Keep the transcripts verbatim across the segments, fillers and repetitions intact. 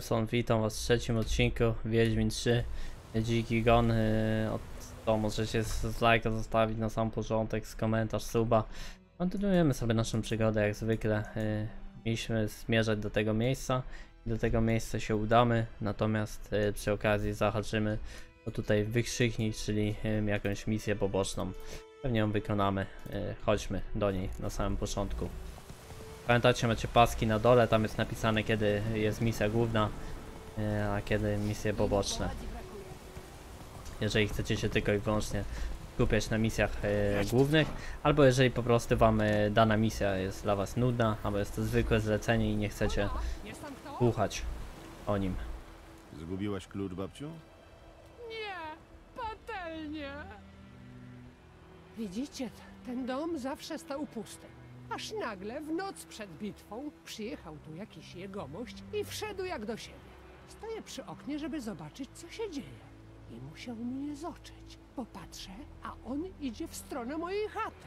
Są, witam was w trzecim odcinku Wiedźmin trzy Dziki Gon. To możecie z lajka zostawić na sam początek, z komentarz, suba. Kontynuujemy sobie naszą przygodę jak zwykle. Mieliśmy zmierzać do tego miejsca. Do tego miejsca się udamy, natomiast przy okazji zahaczymy o tutaj wykrzyknik, czyli jakąś misję poboczną. Pewnie ją wykonamy. Chodźmy do niej na samym początku. Pamiętajcie, macie paski na dole, tam jest napisane, kiedy jest misja główna, a kiedy misje poboczne. Jeżeli chcecie się tylko i wyłącznie skupiać na misjach e, głównych, albo jeżeli po prostu wam e, dana misja jest dla was nudna, albo jest to zwykłe zlecenie i nie chcecie słuchać o nim. Zgubiłaś klucz, babciu? Nie, patelnie. Widzicie, ten dom zawsze stał pusty. Aż nagle, w noc przed bitwą, przyjechał tu jakiś jegomość i wszedł jak do siebie. Stoję przy oknie, żeby zobaczyć, co się dzieje. I musiał mnie zobaczyć. Popatrzę, a on idzie w stronę mojej chaty.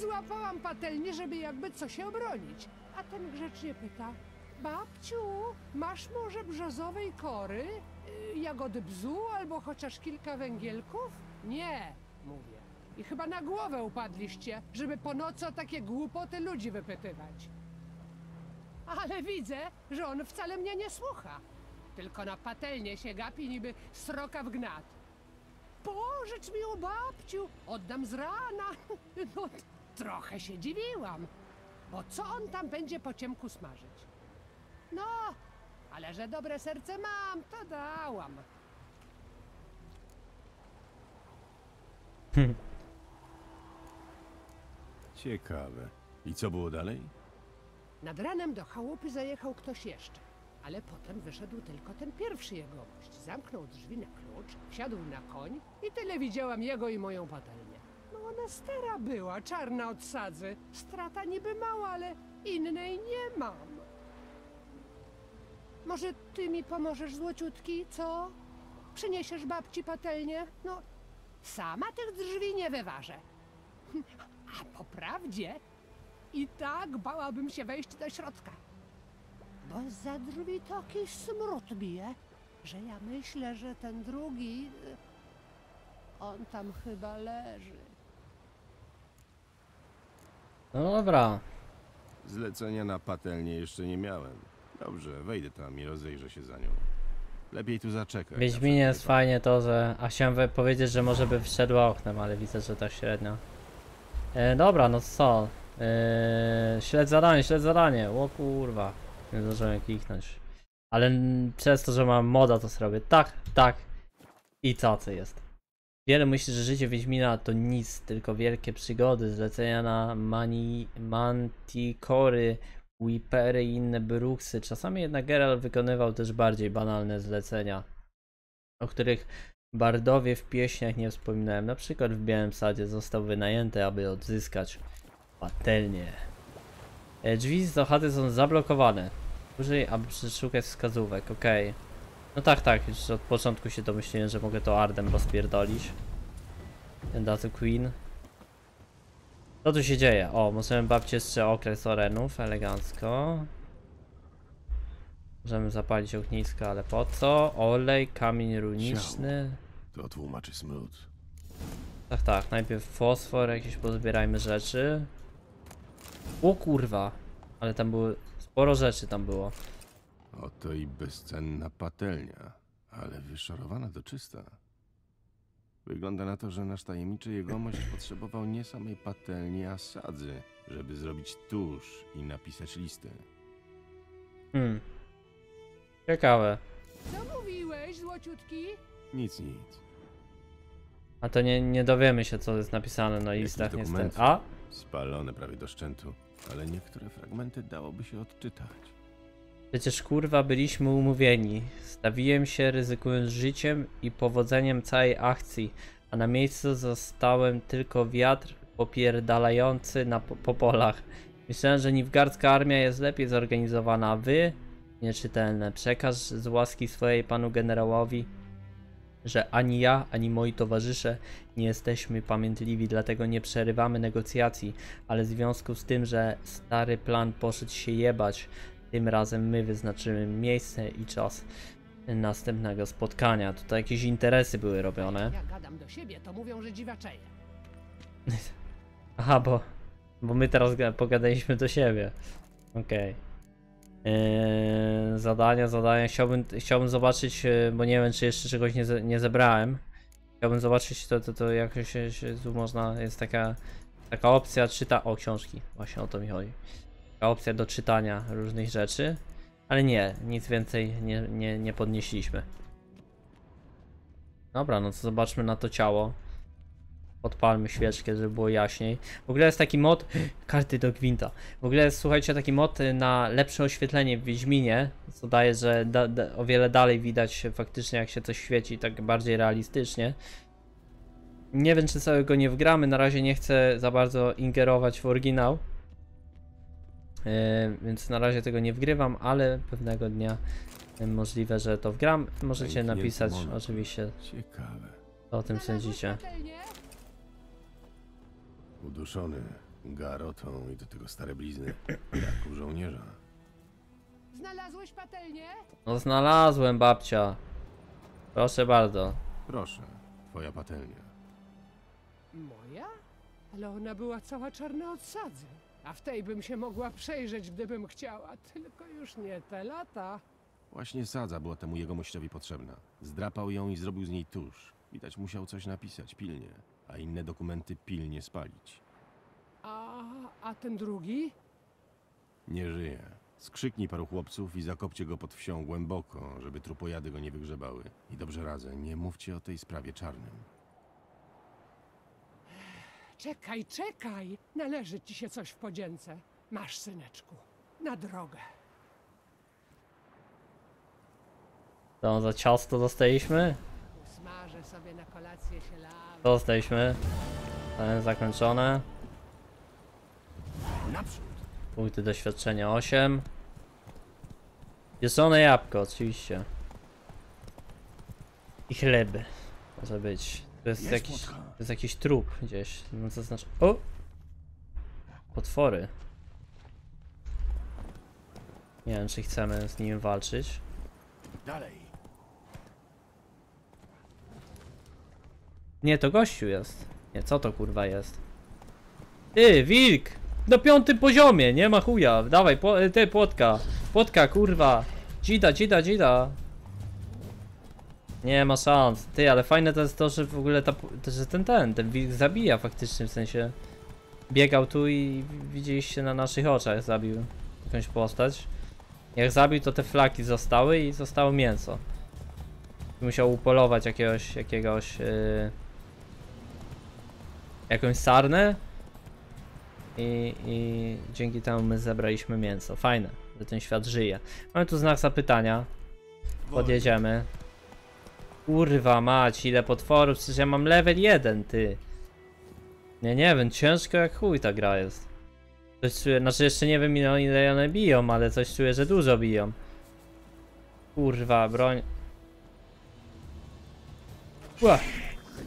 Złapałam patelnię, żeby jakby coś się obronić. A ten grzecznie pyta: babciu, masz może brzozowej kory? Jagody bzu albo chociaż kilka węgielków? Nie, mówię. I chyba na głowę upadliście, żeby po nocy o takie głupoty ludzi wypytywać. Ale widzę, że on wcale mnie nie słucha. Tylko na patelnię się gapi niby sroka w gnat. Pożycz mi ją, babciu, oddam z rana. No, trochę się dziwiłam, bo co on tam będzie po ciemku smażyć? No, ale że dobre serce mam, to dałam. Hmm. Ciekawe. I co było dalej? Nad ranem do chałupy zajechał ktoś jeszcze, ale potem wyszedł tylko ten pierwszy jegomość. Zamknął drzwi na klucz, wsiadł na koń i tyle widziałam jego i moją patelnię. No ona stara była, czarna od sadzy. Strata niby mała, ale innej nie mam. Może ty mi pomożesz, złociutki, co? Przyniesiesz babci patelnię? No, sama tych drzwi nie wyważę. A po prawdzie i tak bałabym się wejść do środka. Bo za drzwi taki smród bije, że ja myślę, że ten drugi... on tam chyba leży. No dobra. Zlecenia na patelnię jeszcze nie miałem. Dobrze, wejdę tam i rozejrzę się za nią. Lepiej tu zaczekać. Wiedźminie jest fajnie to, że... A chciałem powiedzieć, że może by wszedła oknem, ale widzę, że tak średnio. E, dobra, no co? E, śledź zadanie, śledź zadanie. O kurwa. Nie zdążyłem kliknąć. Ale przez to, że mam moda, to zrobię tak, tak i cacy jest. Wiele myśli, że życie Wiedźmina to nic, tylko wielkie przygody, zlecenia na mani, Manticory, Wipery i inne Bruxy. Czasami jednak Geralt wykonywał też bardziej banalne zlecenia, o których bardowie w pieśniach nie wspominałem. Na przykład w Białym Sadzie został wynajęty, aby odzyskać patelnię. Drzwi do chaty są zablokowane. Użyj, aby przeszukać wskazówek, okej. Okay. No tak, tak, już od początku się domyśliłem, że mogę to Ardem rozpierdolić. Daty Quen. Co tu się dzieje? O, możemy bawić jeszcze okres orenów, elegancko. Możemy zapalić ognisko, ale po co? Olej, kamień runiczny. To tłumaczy smród. Tak, tak, najpierw fosfor, jakieś pozbierajmy rzeczy. O kurwa, ale tam było sporo rzeczy tam było. Oto i bezcenna patelnia, ale wyszorowana do czysta. Wygląda na to, że nasz tajemniczy jegomość potrzebował nie samej patelni, a sadzy, żeby zrobić tusz i napisać listy. Hmm. Ciekawe. Co mówiłeś, złociutki? Nic, nic. A to nie, nie dowiemy się, co jest napisane na listach, niestety. A? Spalone prawie do szczętu, ale niektóre fragmenty dałoby się odczytać. Przecież kurwa byliśmy umówieni. Stawiłem się, ryzykując życiem i powodzeniem całej akcji, a na miejscu zostałem tylko wiatr popierdalający na po, po polach. Myślałem, że nilfgaardzka armia jest lepiej zorganizowana, a wy, nieczytelne, przekaż z łaski swojej panu generałowi, że ani ja, ani moi towarzysze nie jesteśmy pamiętliwi, dlatego nie przerywamy negocjacji, ale w związku z tym, że stary plan poszedł się jebać, Tym razem my wyznaczymy miejsce i czas następnego spotkania. Tutaj jakieś interesy były robione. Jak ja gadam do siebie, to mówią, że dziwaczeje. Aha, bo, bo my teraz pogadaliśmy do siebie. Okej. Okay. Eee, zadania, zadania. Chciałbym, chciałbym zobaczyć, bo nie wiem, czy jeszcze czegoś nie, nie zebrałem. Chciałbym zobaczyć, to, to, to jak się, się tu można, jest taka, taka opcja czyta o książki. Właśnie o to mi chodzi. Taka opcja do czytania różnych rzeczy. Ale nie, nic więcej nie, nie, nie podnieśliśmy. Dobra, no to zobaczmy na to ciało. Podpalmy świeczkę, żeby było jaśniej. W ogóle jest taki mod... Karty do gwinta. W ogóle jest, słuchajcie, taki mod na lepsze oświetlenie w Wiedźminie, co daje, że da, da, o wiele dalej widać faktycznie, jak się coś świeci, tak bardziej realistycznie. Nie wiem, czy całego nie wgramy. Na razie nie chcę za bardzo ingerować w oryginał. Yy, więc na razie tego nie wgrywam, ale pewnego dnia yy, możliwe, że to wgram. Możecie napisać oczywiście, co o tym sądzicie. Uduszony garotą i do tego stare blizny, jak u żołnierza. Znalazłeś patelnię? No znalazłem, babcia. Proszę bardzo. Proszę, twoja patelnia. Moja? Ale ona była cała czarna od sadzy. A w tej bym się mogła przejrzeć, gdybym chciała, tylko już nie te lata. Właśnie sadza była temu jegomościowi potrzebna. Zdrapał ją i zrobił z niej tusz. Widać, musiał coś napisać pilnie, a inne dokumenty pilnie spalić. A, a ten drugi? Nie żyje. Skrzyknij paru chłopców i zakopcie go pod wsią głęboko, żeby trupojady go nie wygrzebały. I dobrze razem, nie mówcie o tej sprawie czarnym. Czekaj, czekaj! Należy ci się coś w podzięce. Masz, syneczku, na drogę. To za ciasto dostaliśmy? Usmażę sobie na kolację się lawę. Dostaliśmy. Zakończone. Punkty doświadczenia osiem. Pieczone jabłko, oczywiście. I chleby. Może być. To jest jakiś, to jest jakiś trup gdzieś, no co znaczy... O! Potwory. Nie wiem, czy chcemy z nim walczyć. Dalej. Nie, to gościu jest. Nie, co to kurwa jest? Ty, wilk! Na piątym poziomie, nie ma chuja. Dawaj, po, ty, płotka. Płotka, kurwa. Dzida, dzida, dzida. Nie ma szans. Ty, ale fajne to jest to, że w ogóle ta, że ten, ten, ten wilk zabija faktycznie, w sensie biegał tu i widzieliście na naszych oczach, zabił jakąś postać. Jak zabił, to te flaki zostały i zostało mięso. Musiał upolować jakiegoś, jakiegoś, yy, jakąś sarnę i, i dzięki temu my zebraliśmy mięso. Fajne, że ten świat żyje. Mamy tu znak zapytania. Podjedziemy. Kurwa mać, ile potworów, przecież ja mam level jeden, ty. Nie, nie wiem, ciężko jak chuj ta gra jest. Coś czuję, znaczy jeszcze nie wiem ile one biją, ale coś czuję, że dużo biją. Kurwa, broń. Ła,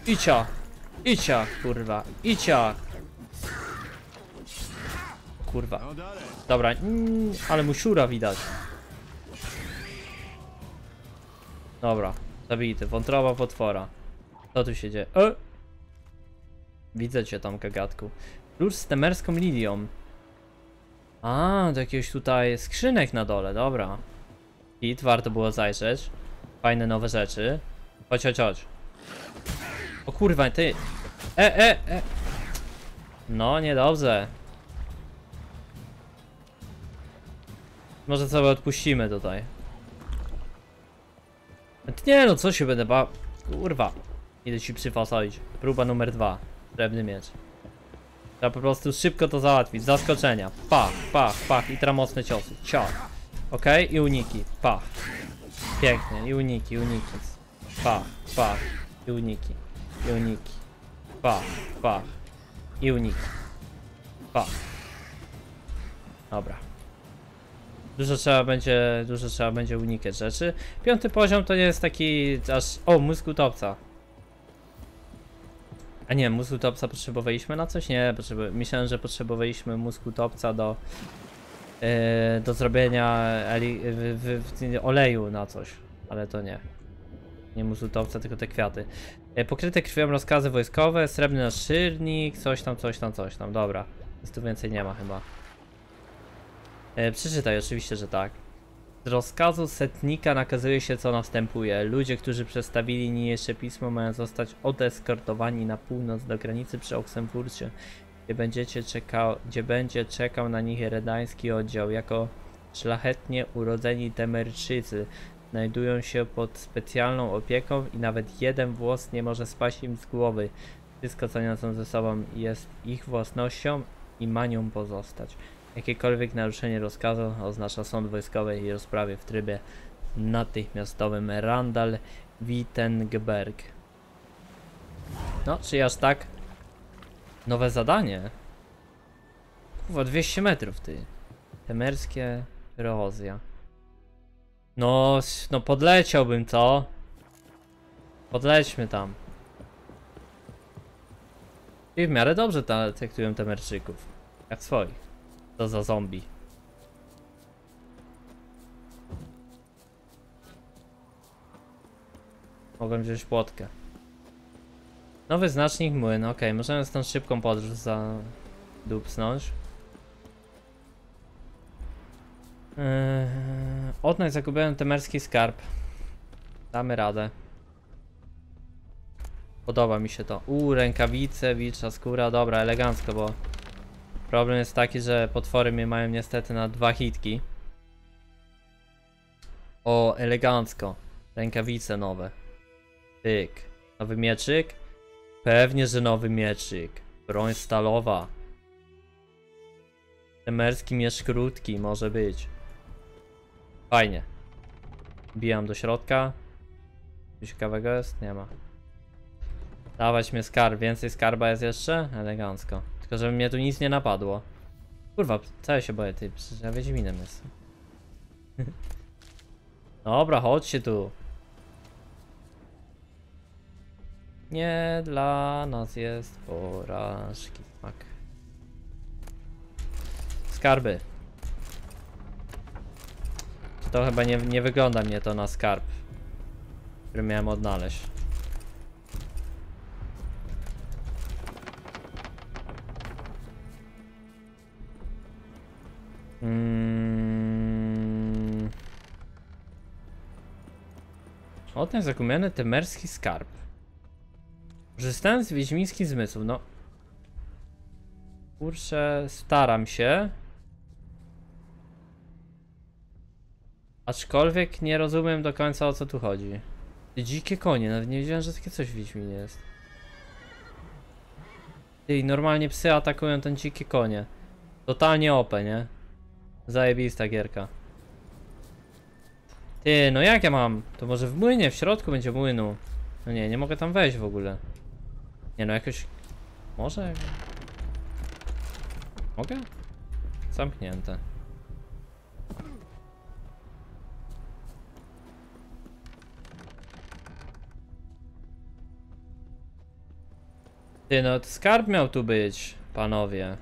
icia, icia, kurwa, icia. Kurwa, dobra, mm, ale mu siura widać. Dobra. Zabity, wątroba potwora. Co tu się dzieje? E? Widzę cię tam, kagatku. Klucz z temerską lilią. A, do jakiegoś tutaj skrzynek na dole, dobra. Hit, warto było zajrzeć. Fajne nowe rzeczy. Chodź, chodź, chodź. O kurwa, ty. E, e, e. No, niedobrze. Może sobie odpuścimy tutaj. Nie no, co się będę bał. Kurwa. Idę ci przyfasować. Próba numer dwa. Srebrny miecz. Trzeba po prostu szybko to załatwić. Zaskoczenia. Pach, pach, pach. I teraz mocne ciosy. Ciach. Okej, okay? I uniki. Pach. Pięknie. I uniki, uniki. Pach, pach. I uniki. I uniki. Pach, pach. I uniki. Pach. Dobra. Dużo trzeba będzie, dużo trzeba będzie unikać rzeczy. Piąty poziom to nie jest taki aż... O, mózg utopca. A nie, mózg utopca potrzebowaliśmy na coś? Nie, potrzeb... myślałem, że potrzebowaliśmy mózg utopca do yy, do zrobienia eli, w, w, w, oleju na coś, ale to nie. Nie mu z utopca, tylko te kwiaty. Yy, pokryte krwią rozkazy wojskowe, srebrny naszyjnik, coś tam, coś tam, coś tam, dobra. Nic tu więcej nie ma chyba. Yy, przeczytaj, oczywiście, że tak. Z rozkazu setnika nakazuje się, co następuje. Ludzie, którzy przestawili niniejsze pismo, mają zostać odeskortowani na północ do granicy przy Oxenfurcie, gdzie, będziecie czekał, gdzie będzie czekał na nich redański oddział. Jako szlachetnie urodzeni Temerczycy znajdują się pod specjalną opieką i nawet jeden włos nie może spaść im z głowy. Wszystko, co niosą ze sobą, jest ich własnością i ma nią pozostać. Jakiekolwiek naruszenie rozkazu oznacza sąd wojskowy i rozprawie w trybie natychmiastowym. Randall Wittenberg. No, czy aż tak? Nowe zadanie? Kurwa, dwieście metrów, ty. Temerskie Rozja. No, no podleciałbym, co? Podlećmy tam. I w miarę dobrze traktują Temerczyków. Jak swoich. To za zombie. Mogę wziąć płotkę. Nowy znacznik młyn. Okej, okay, możemy stąd szybką podróż zadupsnąć. Yy, Odnajdź zagubiony temerski skarb. Damy radę. Podoba mi się to. U, rękawice, wilcza skóra. Dobra, elegancko, bo... Problem jest taki, że potwory mnie mają niestety na dwa hitki. O, elegancko. Rękawice nowe. Tyk. Nowy mieczyk? Pewnie, że nowy mieczyk. Broń stalowa. Temerski miecz krótki, może być. Fajnie. Bijam do środka. Coś ciekawego jest? Nie ma. Dawać mnie skarb. Więcej skarba jest jeszcze? Elegancko. Tylko żeby mnie tu nic nie napadło. Kurwa, co ja się boję, ty, przecież ja Wiedźminem jestem. Dobra, chodźcie tu. Nie dla nas jest porażki. Tak. Skarby. To chyba nie, nie wygląda mnie to na skarb, który miałem odnaleźć. Hmm. Odnajdź zagubiony temerski skarb. Korzystałem z wiedźmińskich zmysłów, no. Kurczę, staram się. Aczkolwiek nie rozumiem do końca, o co tu chodzi. Dzikie konie, nawet nie wiedziałem, że takie coś w Wiedźminie jest. I normalnie psy atakują ten dzikie konie. Totalnie O P, nie? Zajebista gierka. Ty, no jak ja mam? To może w młynie, w środku będzie młynu. No nie, nie mogę tam wejść w ogóle. Nie no, jakoś... Może? Mogę? Zamknięte. Ty, no to skarb miał tu być, panowie.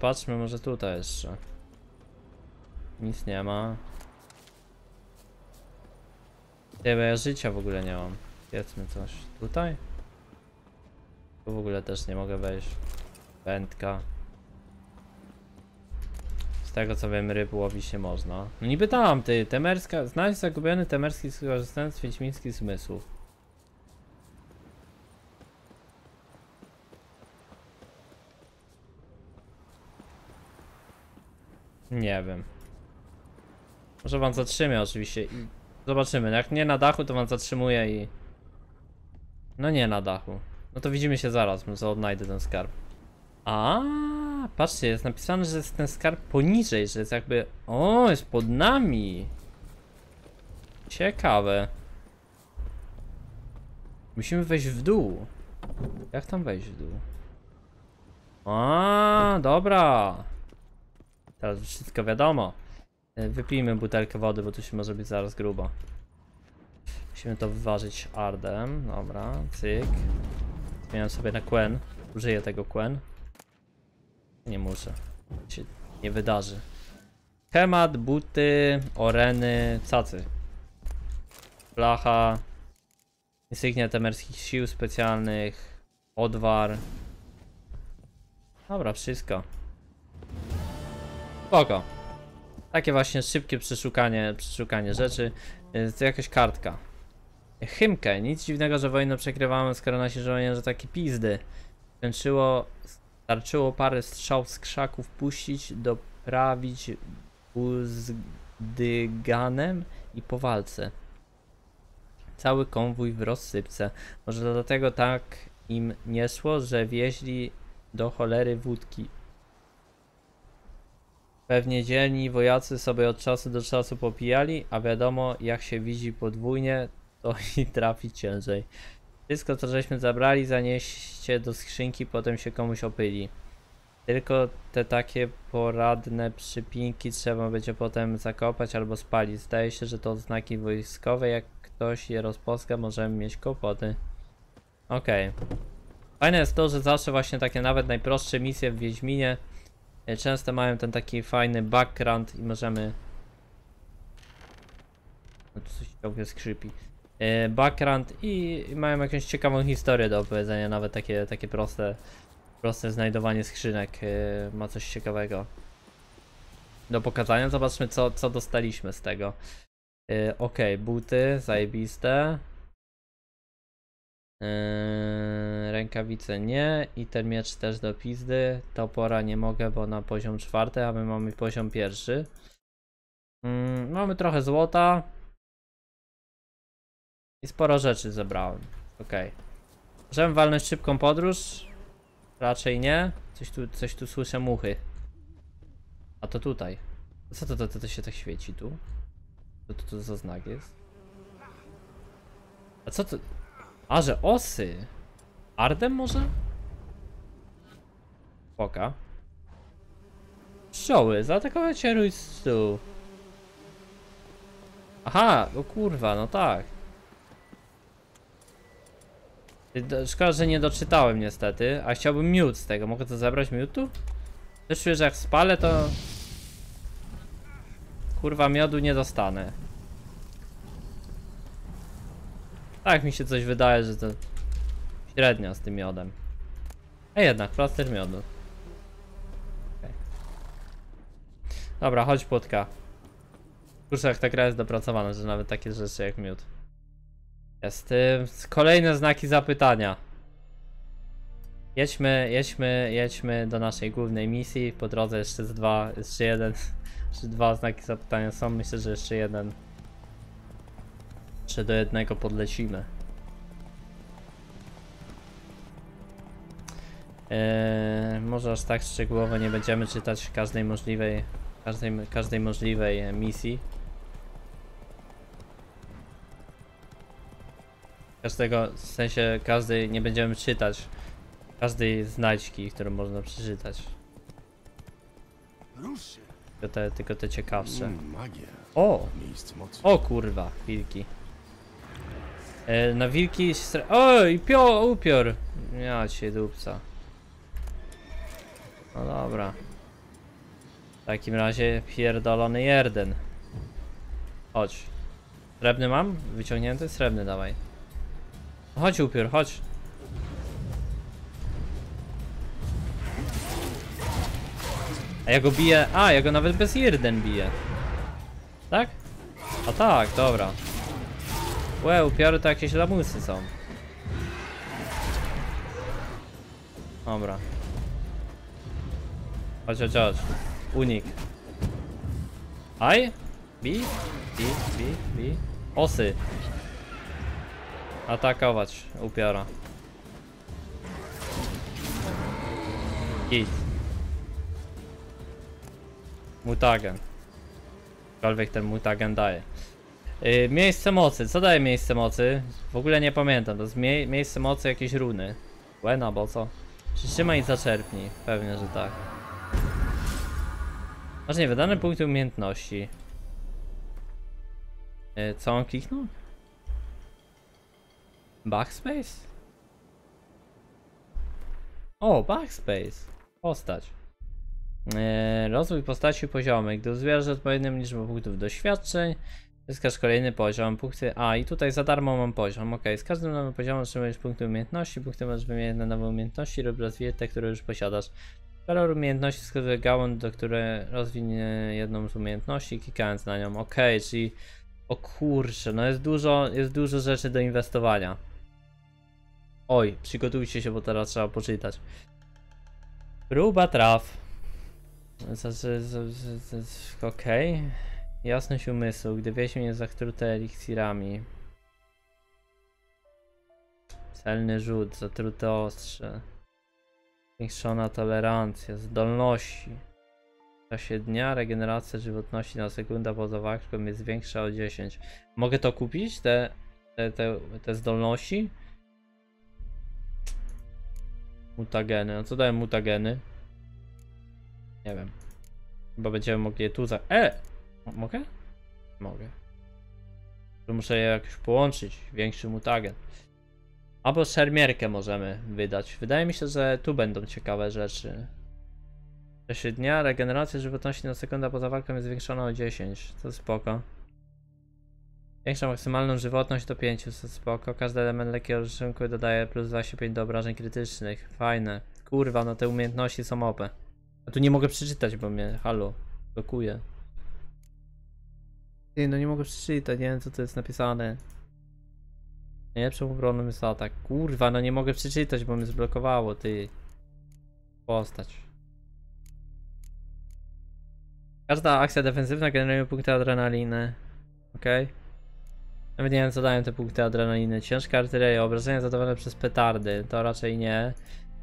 Patrzmy może tutaj jeszcze. Nic nie ma. Ty, bo ja życia w ogóle nie mam. Jedzmy coś. Tutaj? Tu w ogóle też nie mogę wejść. Wędka. Z tego co wiem, ryb łowić nie można. No niby tam, ty, temerska... Znajdź zagubiony temerski skorzystając z wiedźmińskich zmysłów. Nie wiem. Może wam zatrzymię oczywiście i zobaczymy. Jak nie na dachu, to wam zatrzymuję i... No nie na dachu. No to widzimy się zaraz, może odnajdę ten skarb. A, patrzcie, jest napisane, że jest ten skarb poniżej, że jest jakby... O, jest pod nami. Ciekawe. Musimy wejść w dół. Jak tam wejść w dół? A, dobra. Teraz wszystko wiadomo. Wypijmy butelkę wody, bo tu się może być zaraz grubo. Musimy to wyważyć Ardem. Dobra, cyk. Zmieniam sobie na Quen. Użyję tego Quen. Nie muszę. Się nie wydarzy. Schemat, buty, oreny, cacy. Blacha. Insygnia temerskich sił specjalnych. Odwar. Dobra, wszystko. Spoko. Takie właśnie szybkie przeszukanie, przeszukanie rzeczy. To jakaś kartka. Chymkę. Nic dziwnego, że wojnę przegrywamy, skoro nasi żołnierze takie pizdy. Wręczyło, starczyło parę strzał z krzaków puścić, doprawić buzdyganem i po walce. Cały konwój w rozsypce. Może dlatego tak im nie szło, że wieźli do cholery wódki. Pewnie dzielni wojacy sobie od czasu do czasu popijali, a wiadomo, jak się widzi podwójnie, to i trafi ciężej. Wszystko, co żeśmy zabrali, zanieście do skrzynki, potem się komuś opyli. Tylko te takie poradne przypinki trzeba będzie potem zakopać albo spalić. Zdaje się, że to oznaki wojskowe, jak ktoś je rozposka, możemy mieć kłopoty. Okej. Okay. Fajne jest to, że zawsze właśnie takie nawet najprostsze misje w Wiedźminie często mają ten taki fajny background i możemy... No tu coś ciągle skrzypi. Background i mają jakąś ciekawą historię do opowiedzenia, nawet takie, takie proste, proste znajdowanie skrzynek ma coś ciekawego do pokazania. Zobaczmy co, co dostaliśmy z tego. Ok, buty, zajebiste. Yy, rękawice nie i ten miecz też do pizdy. Topora nie mogę, bo na poziom czwarty, a my mamy poziom pierwszy. Yy, mamy trochę złota i sporo rzeczy zebrałem. Ok, możemy walnąć szybką podróż? Raczej nie. Coś tu, coś tu słyszę muchy. A to tutaj. Co to, to, to, to się tak świeci tu? Co to, to za znak jest? A co to? A, że osy? Ardem może? Poka. Pszczoły, zaatakować się rój z tyłu. Aha, o kurwa, no tak. Szkoda, że nie doczytałem niestety, a chciałbym miód z tego. Mogę to zabrać miodu? Też czuję, że jak spalę, to... Kurwa, miodu nie dostanę. Tak mi się coś wydaje, że to średnio z tym miodem. A jednak, plaster miodu. Okay. Dobra, chodź płotka. Kurczę, jak ta gra jest dopracowana, że nawet takie rzeczy jak miód. Jest. Kolejne znaki zapytania. Jedźmy, jedźmy, jedźmy do naszej głównej misji. Po drodze jeszcze z dwa, jeszcze jeden, jeszcze dwa znaki zapytania są. Myślę, że jeszcze jeden. Jeszcze do jednego podlecimy. Eee, może aż tak szczegółowo nie będziemy czytać każdej możliwej, każdej, każdej możliwej misji. Każdego, w sensie każdej nie będziemy czytać każdej znajdźki, którą można przeczytać. Tylko te, tylko te ciekawsze. O! O kurwa, wilki. Na wilki... Oj, pio, upiór! Ja cię dupca. No dobra. W takim razie pierdolony jeden. Chodź. Srebrny mam? Wyciągnięty? Srebrny dawaj. Chodź upiór, chodź. A ja go biję... A, ja go nawet bez jeden biję. Tak? A tak, dobra. Łe, upiory to jakieś lamusy są. Dobra. Chodź, chodź, chodź. Unik. Aj? Bi? Bi, bi, bi. Osy. Atakować upiora. Git. Mutagen. Cokolwiek ten mutagen daje. Yy, miejsce mocy. Co daje miejsce mocy? W ogóle nie pamiętam. To jest mie miejsce mocy jakieś runy. Łena, bo co? Przytrzymaj i zaczerpnij. Pewnie, że tak. Masz niewydane punkty umiejętności. Yy, co on kliknął? Backspace? O, backspace. Postać. Eee, rozwój postaci poziomy. Gdy uzbierasz odpowiednią liczbę punktów doświadczeń, zyskasz kolejny poziom, punkty. A, i tutaj za darmo mam poziom. Ok, z każdym nowym poziomem otrzymujesz punkty umiejętności. Punkty możesz wymieniać na nowe umiejętności lub rozwijać te, które już posiadasz. Kolor umiejętności wskazuje gałąź, do której rozwinie jedną z umiejętności, klikając na nią. Ok, czyli. O kurczę, no jest dużo, jest dużo rzeczy do inwestowania. Oj, przygotujcie się, bo teraz trzeba poczytać. Próba traw. Okej. Okay. Jasność umysłu, gdy wieśmie jest zatrute eliksirami. Celny rzut, zatrute ostrze. Zwiększona tolerancja, zdolności. W czasie dnia regeneracja żywotności na sekundę poza walką jest większa o dziesięć. Mogę to kupić? Te, te, te, te zdolności? Mutageny. No co dają mutageny? Nie wiem. Chyba będziemy mogli je tu za... E! Mogę? Mogę. Muszę je jakoś połączyć. Większy mutagen. Albo szermierkę możemy wydać. Wydaje mi się, że tu będą ciekawe rzeczy. W czasie dnia regeneracja żywotności na sekundę poza walką jest zwiększona o dziesięć. To spoko. Większa maksymalną żywotność do pięciu. To spoko. Każdy element lekkiego rysunku dodaje plus dwadzieścia pięć do obrażeń krytycznych. Fajne. Kurwa, no te umiejętności są O P. A tu nie mogę przeczytać, bo mnie, halo, blokuje. Ty, no nie mogę przeczytać, nie wiem co to jest napisane. Najlepszą obroną jest atak. Kurwa, no nie mogę przeczytać, bo mnie zblokowało, ty. Postać. Każda akcja defensywna generuje punkty adrenaliny. Okej. Okay. Nawet nie wiem co dają te punkty adrenaliny. Ciężka artyleria, obrażenia zadawane przez petardy. To raczej nie.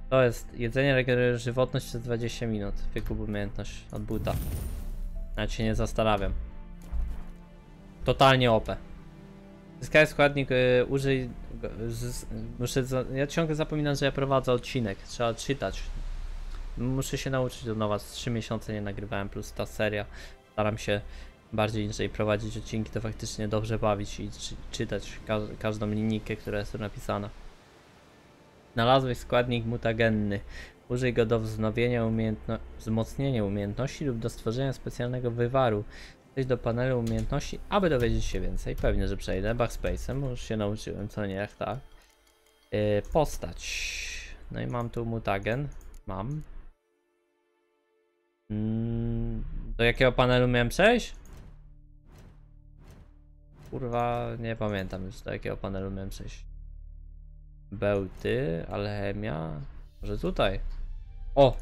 To jest jedzenie regeneruje żywotność przez dwadzieścia minut. Wykup umiejętność od buta. Nawet się nie zastanawiam. Totalnie O P. Zyskaj składnik, yy, użyj... Z, muszę... Za, ja ciągle zapominam, że ja prowadzę odcinek. Trzeba czytać. Muszę się nauczyć od nowa. trzy miesiące nie nagrywałem, plus ta seria. Staram się bardziej inaczej prowadzić odcinki, to faktycznie dobrze bawić i czy, czytać ka każdą linijkę, która jest tu napisana. Znalazłeś składnik mutagenny. Użyj go do wznowienia umiejętno wzmocnienia umiejętności lub do stworzenia specjalnego wywaru. Przejdź do panelu umiejętności, aby dowiedzieć się więcej. Pewnie, że przejdę. Backspace'em, już się nauczyłem, co nie, jak tak. Yy, postać. No i mam tu mutagen. Mam. Mm, do jakiego panelu miałem przejść? Kurwa, nie pamiętam już do jakiego panelu miałem przejść. Bełty, alchemia. Może tutaj. O!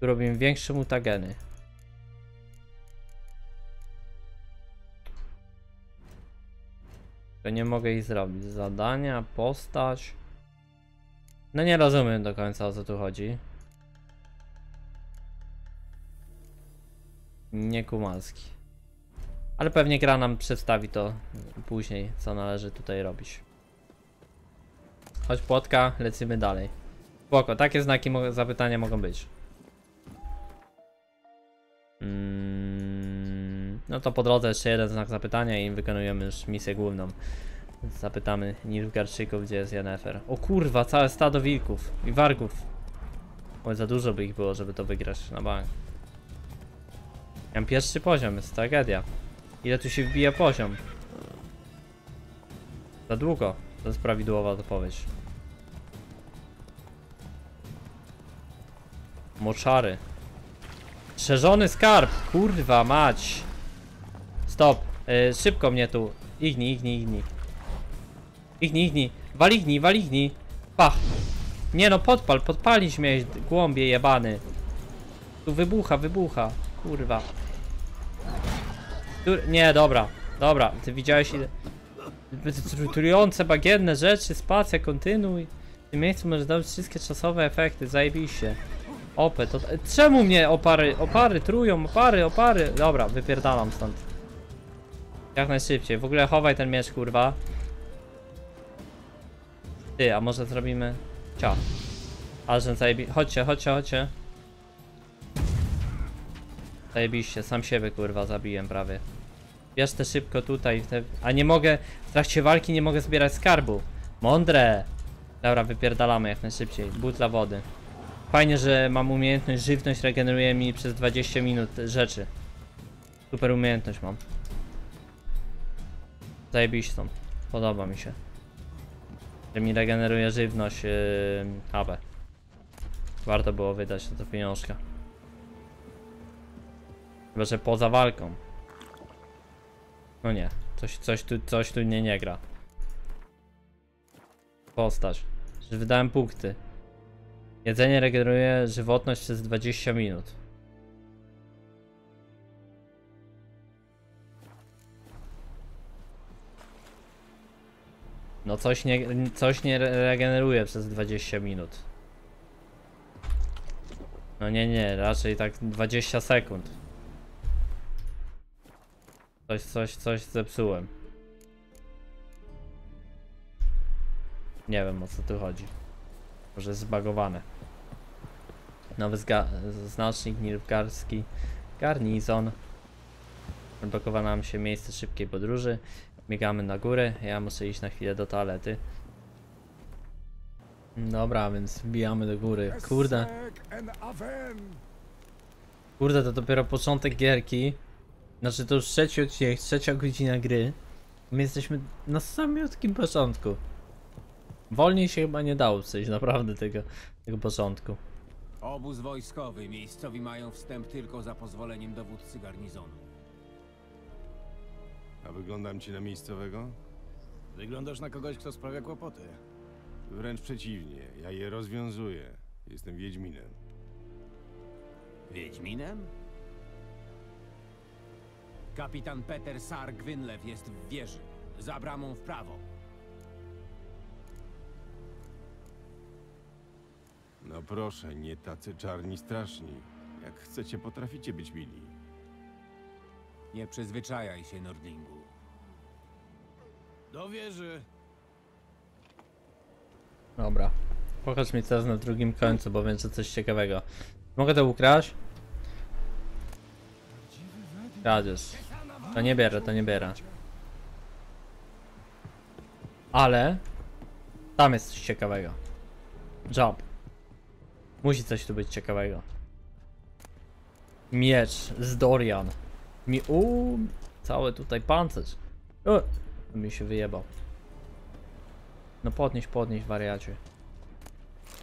Tu robimy większe mutageny. To nie mogę ich zrobić. Zadania, postać. No nie rozumiem do końca o co tu chodzi. Nie kumalski. Ale pewnie gra nam przedstawi to później, co należy tutaj robić. Chodź płotka, lecimy dalej. Spoko, takie znaki zapytania mogą być. Mm, no to po drodze jeszcze jeden znak zapytania i wykonujemy już misję główną. Zapytamy Nilfgaardczyków, gdzie jest Yennefer. O kurwa, całe stado wilków i wargów. Oj, za dużo by ich było, żeby to wygrać na bank. Miałem pierwszy poziom, jest tragedia. Ile tu się wbija poziom? Za długo. To jest prawidłowa odpowiedź. Moczary. Szerzony skarb! Kurwa mać! Stop! Yy, szybko mnie tu. Igni, igni, igni. Igni, igni. Wal igni, wal igni. Pach. Nie no, podpal, podpalić mnie, głąbie jebany. Tu wybucha, wybucha. Kurwa. Tu... Nie, dobra. Dobra, ty widziałeś ile... Trujące, bagienne rzeczy, spacja, kontynuuj. W tym miejscu możesz dać wszystkie czasowe efekty, zajebiście. Opę, to... Czemu mnie opary, opary, trują, opary, opary. Dobra, wypierdalam stąd. Jak najszybciej, w ogóle chowaj ten miecz, kurwa. Ty, a może zrobimy... Cia. Ale że zajebi... Chodźcie, chodźcie, chodźcie. Zajebiście, sam siebie, kurwa, zabiłem prawie. Bierz te szybko tutaj, te... a nie mogę, w trakcie walki nie mogę zbierać skarbu. Mądre! Dobra, wypierdalamy jak najszybciej. Butla wody. Fajnie, że mam umiejętność żywność, regeneruje mi przez dwadzieścia minut rzeczy. Super umiejętność mam. Zajebistą. Podoba mi się. Że mi regeneruje żywność yy, H P. Warto było wydać na to pieniążka. Chyba, że poza walką. No nie. Coś, coś, tu, coś tu mnie nie gra. Postać. Że wydałem punkty. Jedzenie regeneruje żywotność przez dwadzieścia minut. No coś nie, coś nie regeneruje przez dwadzieścia minut. No nie, nie, raczej tak dwadzieścia sekund. Coś, coś, coś zepsułem. Nie wiem, o co tu chodzi. Może zbagowane. Nowy znacznik nilfgaardski. Garnizon. Odblokowało nam się miejsce szybkiej podróży. Biegamy na górę. Ja muszę iść na chwilę do toalety. Dobra, więc wbijamy do góry. Kurde. Kurde, to dopiero początek gierki. Znaczy to już trzeci odcinek, trzecia godzina gry. My jesteśmy na samiutkim początku. Wolniej się chyba nie dało przejść naprawdę tego, tego początku. Obóz wojskowy. Miejscowi mają wstęp tylko za pozwoleniem dowódcy garnizonu. A wyglądam ci na miejscowego? Wyglądasz na kogoś, kto sprawia kłopoty. Wręcz przeciwnie, ja je rozwiązuję. Jestem Wiedźminem. Wiedźminem? Kapitan Peter Saar Gwynlew jest w wieży. Za bramą w prawo. No proszę, nie tacy czarni straszni. Jak chcecie, potraficie być mili. Nie przyzwyczajaj się, Nordlingu. Do wieży. Dobra. Pokaż mi teraz na drugim końcu, bo wiem, że coś ciekawego. Mogę to ukraść? Radzisz. To nie bierę, to nie bierę. Ale... Tam jest coś ciekawego. Job. Musi coś tu być ciekawego. Miecz z Dorian. Mi... Uuu... Cały tutaj pancerz. Uuu... Mi się wyjebał. No podnieś, podnieś, wariacie.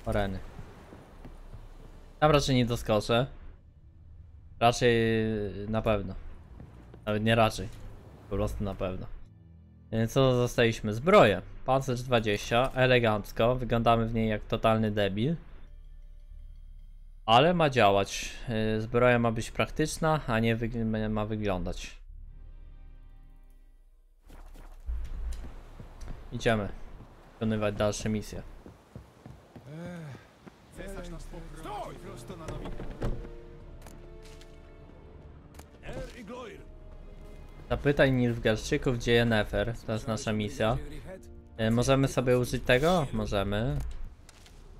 Areny. Tam raczej nie doskoczę. Raczej... na pewno. Nawet nie raczej. Po prostu na pewno. Co zostaliśmy? Zbroję. Pancerz dwadzieścia. Elegancko. Wyglądamy w niej jak totalny debil. Ale ma działać. Zbroja ma być praktyczna, a nie wygl- ma wyglądać. Idziemy wykonywać dalsze misje. Zapytaj Nilfgaardczyków, gdzie Yennefer. To jest nasza misja. Możemy sobie użyć tego? Możemy.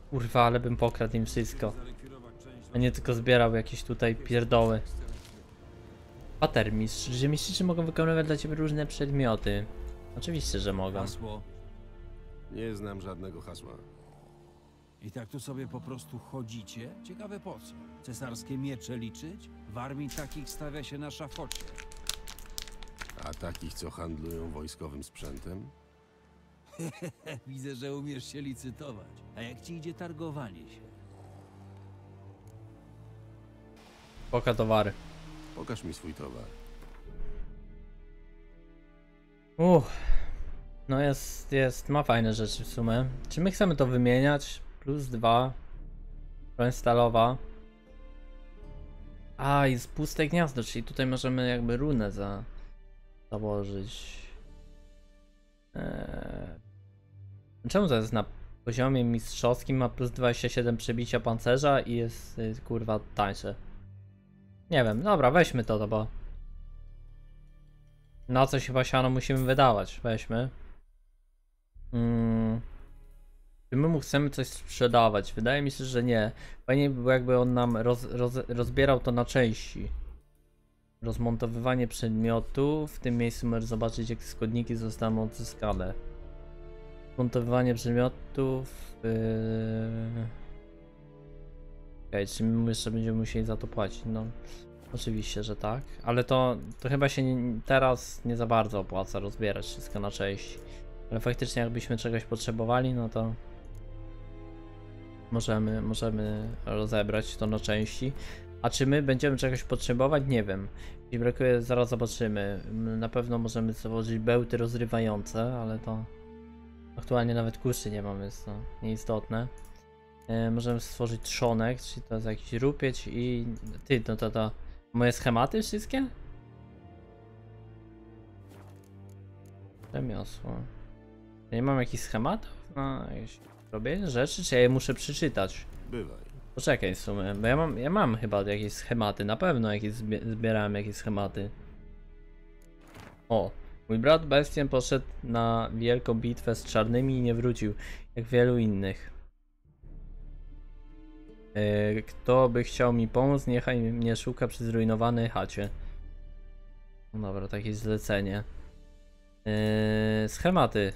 Kurwa, ale bym pokradł im wszystko. A nie tylko zbierał jakieś tutaj pierdoły. Patermistrz, rzemieślniczy mogą wykonywać dla ciebie różne przedmioty. Oczywiście, że mogą. Hasło? Nie znam żadnego hasła. I tak tu sobie po prostu chodzicie? Ciekawe po co? Cesarskie miecze liczyć? W armii takich stawia się na szafocie. A takich, co handlują wojskowym sprzętem? Widzę, że umiesz się licytować. A jak ci idzie targowanie się? Pokaż towary. Pokaż mi swój towar. Uff. No jest, jest, ma fajne rzeczy w sumie. Czy my chcemy to wymieniać? Plus dwa. Broń stalowa. A, jest puste gniazdo, czyli tutaj możemy jakby runę za, założyć. Eee. Czemu to jest na poziomie mistrzowskim? Ma plus dwadzieścia siedem przebicia pancerza i jest, jest kurwa tańsze. Nie wiem, dobra, weźmy to, to bo na coś chyba siano musimy wydawać, weźmy. Hmm. Czy my mu chcemy coś sprzedawać? Wydaje mi się, że nie. Fajnie by było, jakby on nam roz, roz, rozbierał to na części. Rozmontowywanie przedmiotu. W tym miejscu możesz zobaczyć, jakie składniki zostaną odzyskane. Zmontowanie przedmiotów. Yy... Okej, okay, czy my jeszcze będziemy musieli za to płacić? No, oczywiście, że tak. Ale to, to chyba się nie, teraz nie za bardzo opłaca rozbierać wszystko na części. Ale faktycznie, jakbyśmy czegoś potrzebowali, no to możemy, możemy rozebrać to na części. A czy my będziemy czegoś potrzebować? Nie wiem. Jeśli brakuje, zaraz zobaczymy. Na pewno możemy założyć bełty rozrywające, ale to aktualnie nawet kuszy nie mamy, jest to nieistotne. Yy, możemy stworzyć trzonek, czyli to jest jakiś rupieć i... Ty, no to to... Moje schematy wszystkie? Rzemiosło. Ja nie mam jakichś schematów? No, jeśli robię rzeczy, czy ja je muszę przeczytać? Bywaj. Poczekaj w sumie, bo ja mam, ja mam chyba jakieś schematy, na pewno jakieś zbie zbierałem jakieś schematy. O, mój brat Bestian poszedł na wielką bitwę z czarnymi i nie wrócił, jak wielu innych. Yy, kto by chciał mi pomóc, niechaj mnie szuka przy zrujnowanej chacie. No dobra, takie zlecenie. Yy, schematy.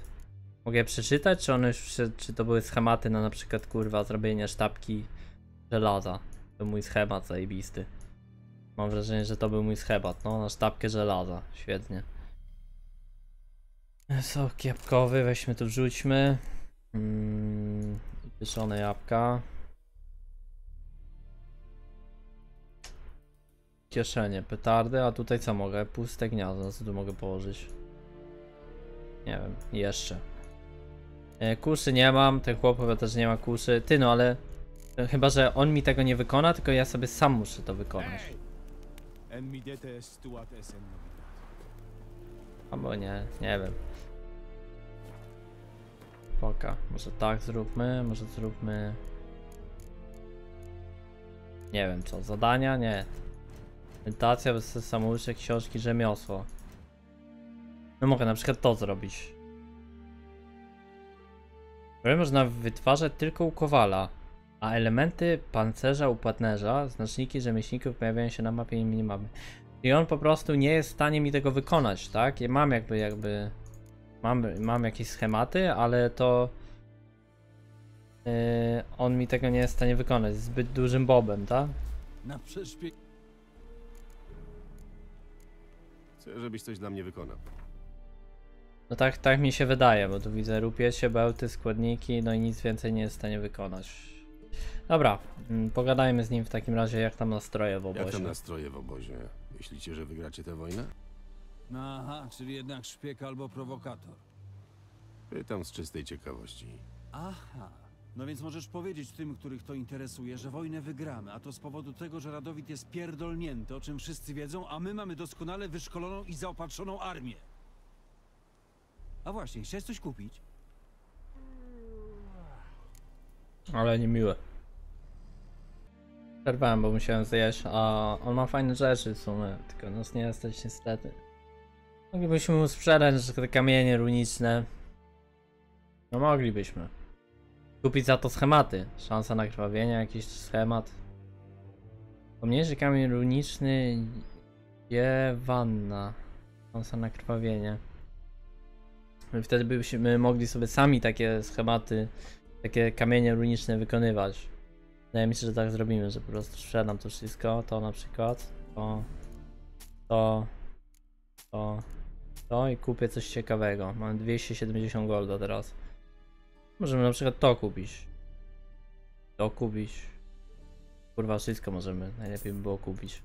Mogę przeczytać, czy one już, czy to były schematy na na przykład, kurwa, zrobienie sztabki żelaza. To mój schemat zajebisty. Mam wrażenie, że to był mój schemat, no, na sztabkę żelaza. Świetnie. Sok jabłkowy, weźmy to, wrzućmy. Mm, pieczone jabłka. Kieszenie, petardy, a tutaj co mogę? Puste gniazdo, co tu mogę położyć? Nie wiem, jeszcze. E, kuszy nie mam, ten chłop chyba też nie ma kuszy. Ty, no ale... Chyba że on mi tego nie wykona, tylko ja sobie sam muszę to wykonać. Albo nie, nie wiem. Poka, może tak zróbmy, może zróbmy... Nie wiem co, zadania? Nie. Medytacja, samouczek, książki, rzemiosło. No mogę na przykład to zrobić. Można wytwarzać tylko u kowala. A elementy pancerza u partnerza, znaczniki rzemieślników pojawiają się na mapie i nie mamy. I on po prostu nie jest w stanie mi tego wykonać, tak? Ja mam jakby, jakby... Mam, mam jakieś schematy, ale to... Yy, on mi tego nie jest w stanie wykonać, jest zbyt dużym bobem, tak? Na przeszpie... Chcę, żebyś coś dla mnie wykonał. No tak, tak mi się wydaje, bo tu widzę rupiecie, bełty, składniki, no i nic więcej nie jest w stanie wykonać. Dobra, pogadajmy z nim w takim razie, jak tam nastroje w obozie. Jak tam nastroje w obozie? Myślicie, że wygracie tę wojnę? Aha, czyli jednak szpieg albo prowokator. Pytam z czystej ciekawości. Aha, no więc możesz powiedzieć tym, których to interesuje, że wojnę wygramy, a to z powodu tego, że Radowid jest pierdolnięty, o czym wszyscy wiedzą, a my mamy doskonale wyszkoloną i zaopatrzoną armię. A właśnie, chciałeś coś kupić? Ale niemiłe. Przerwałem, bo musiałem zjeść, a on ma fajne rzeczy w sumie, tylko nas nie jesteś niestety. Moglibyśmy mu sprzedać te kamienie runiczne. No moglibyśmy. Kupić za to schematy. Szansa na krwawienie, jakiś schemat. Pomniejszy kamień runiczny... Je... Wanna. Szansa na krwawienie. My wtedy byśmy mogli sobie sami takie schematy... Takie kamienie runiczne wykonywać. Wydaje mi się, że tak zrobimy, że po prostu sprzedam to wszystko, to na przykład, to, to, to, to i kupię coś ciekawego. Mam dwieście siedemdziesiąt golda teraz. Możemy na przykład to kupić. To kupić. Kurwa, wszystko możemy, najlepiej by było kupić.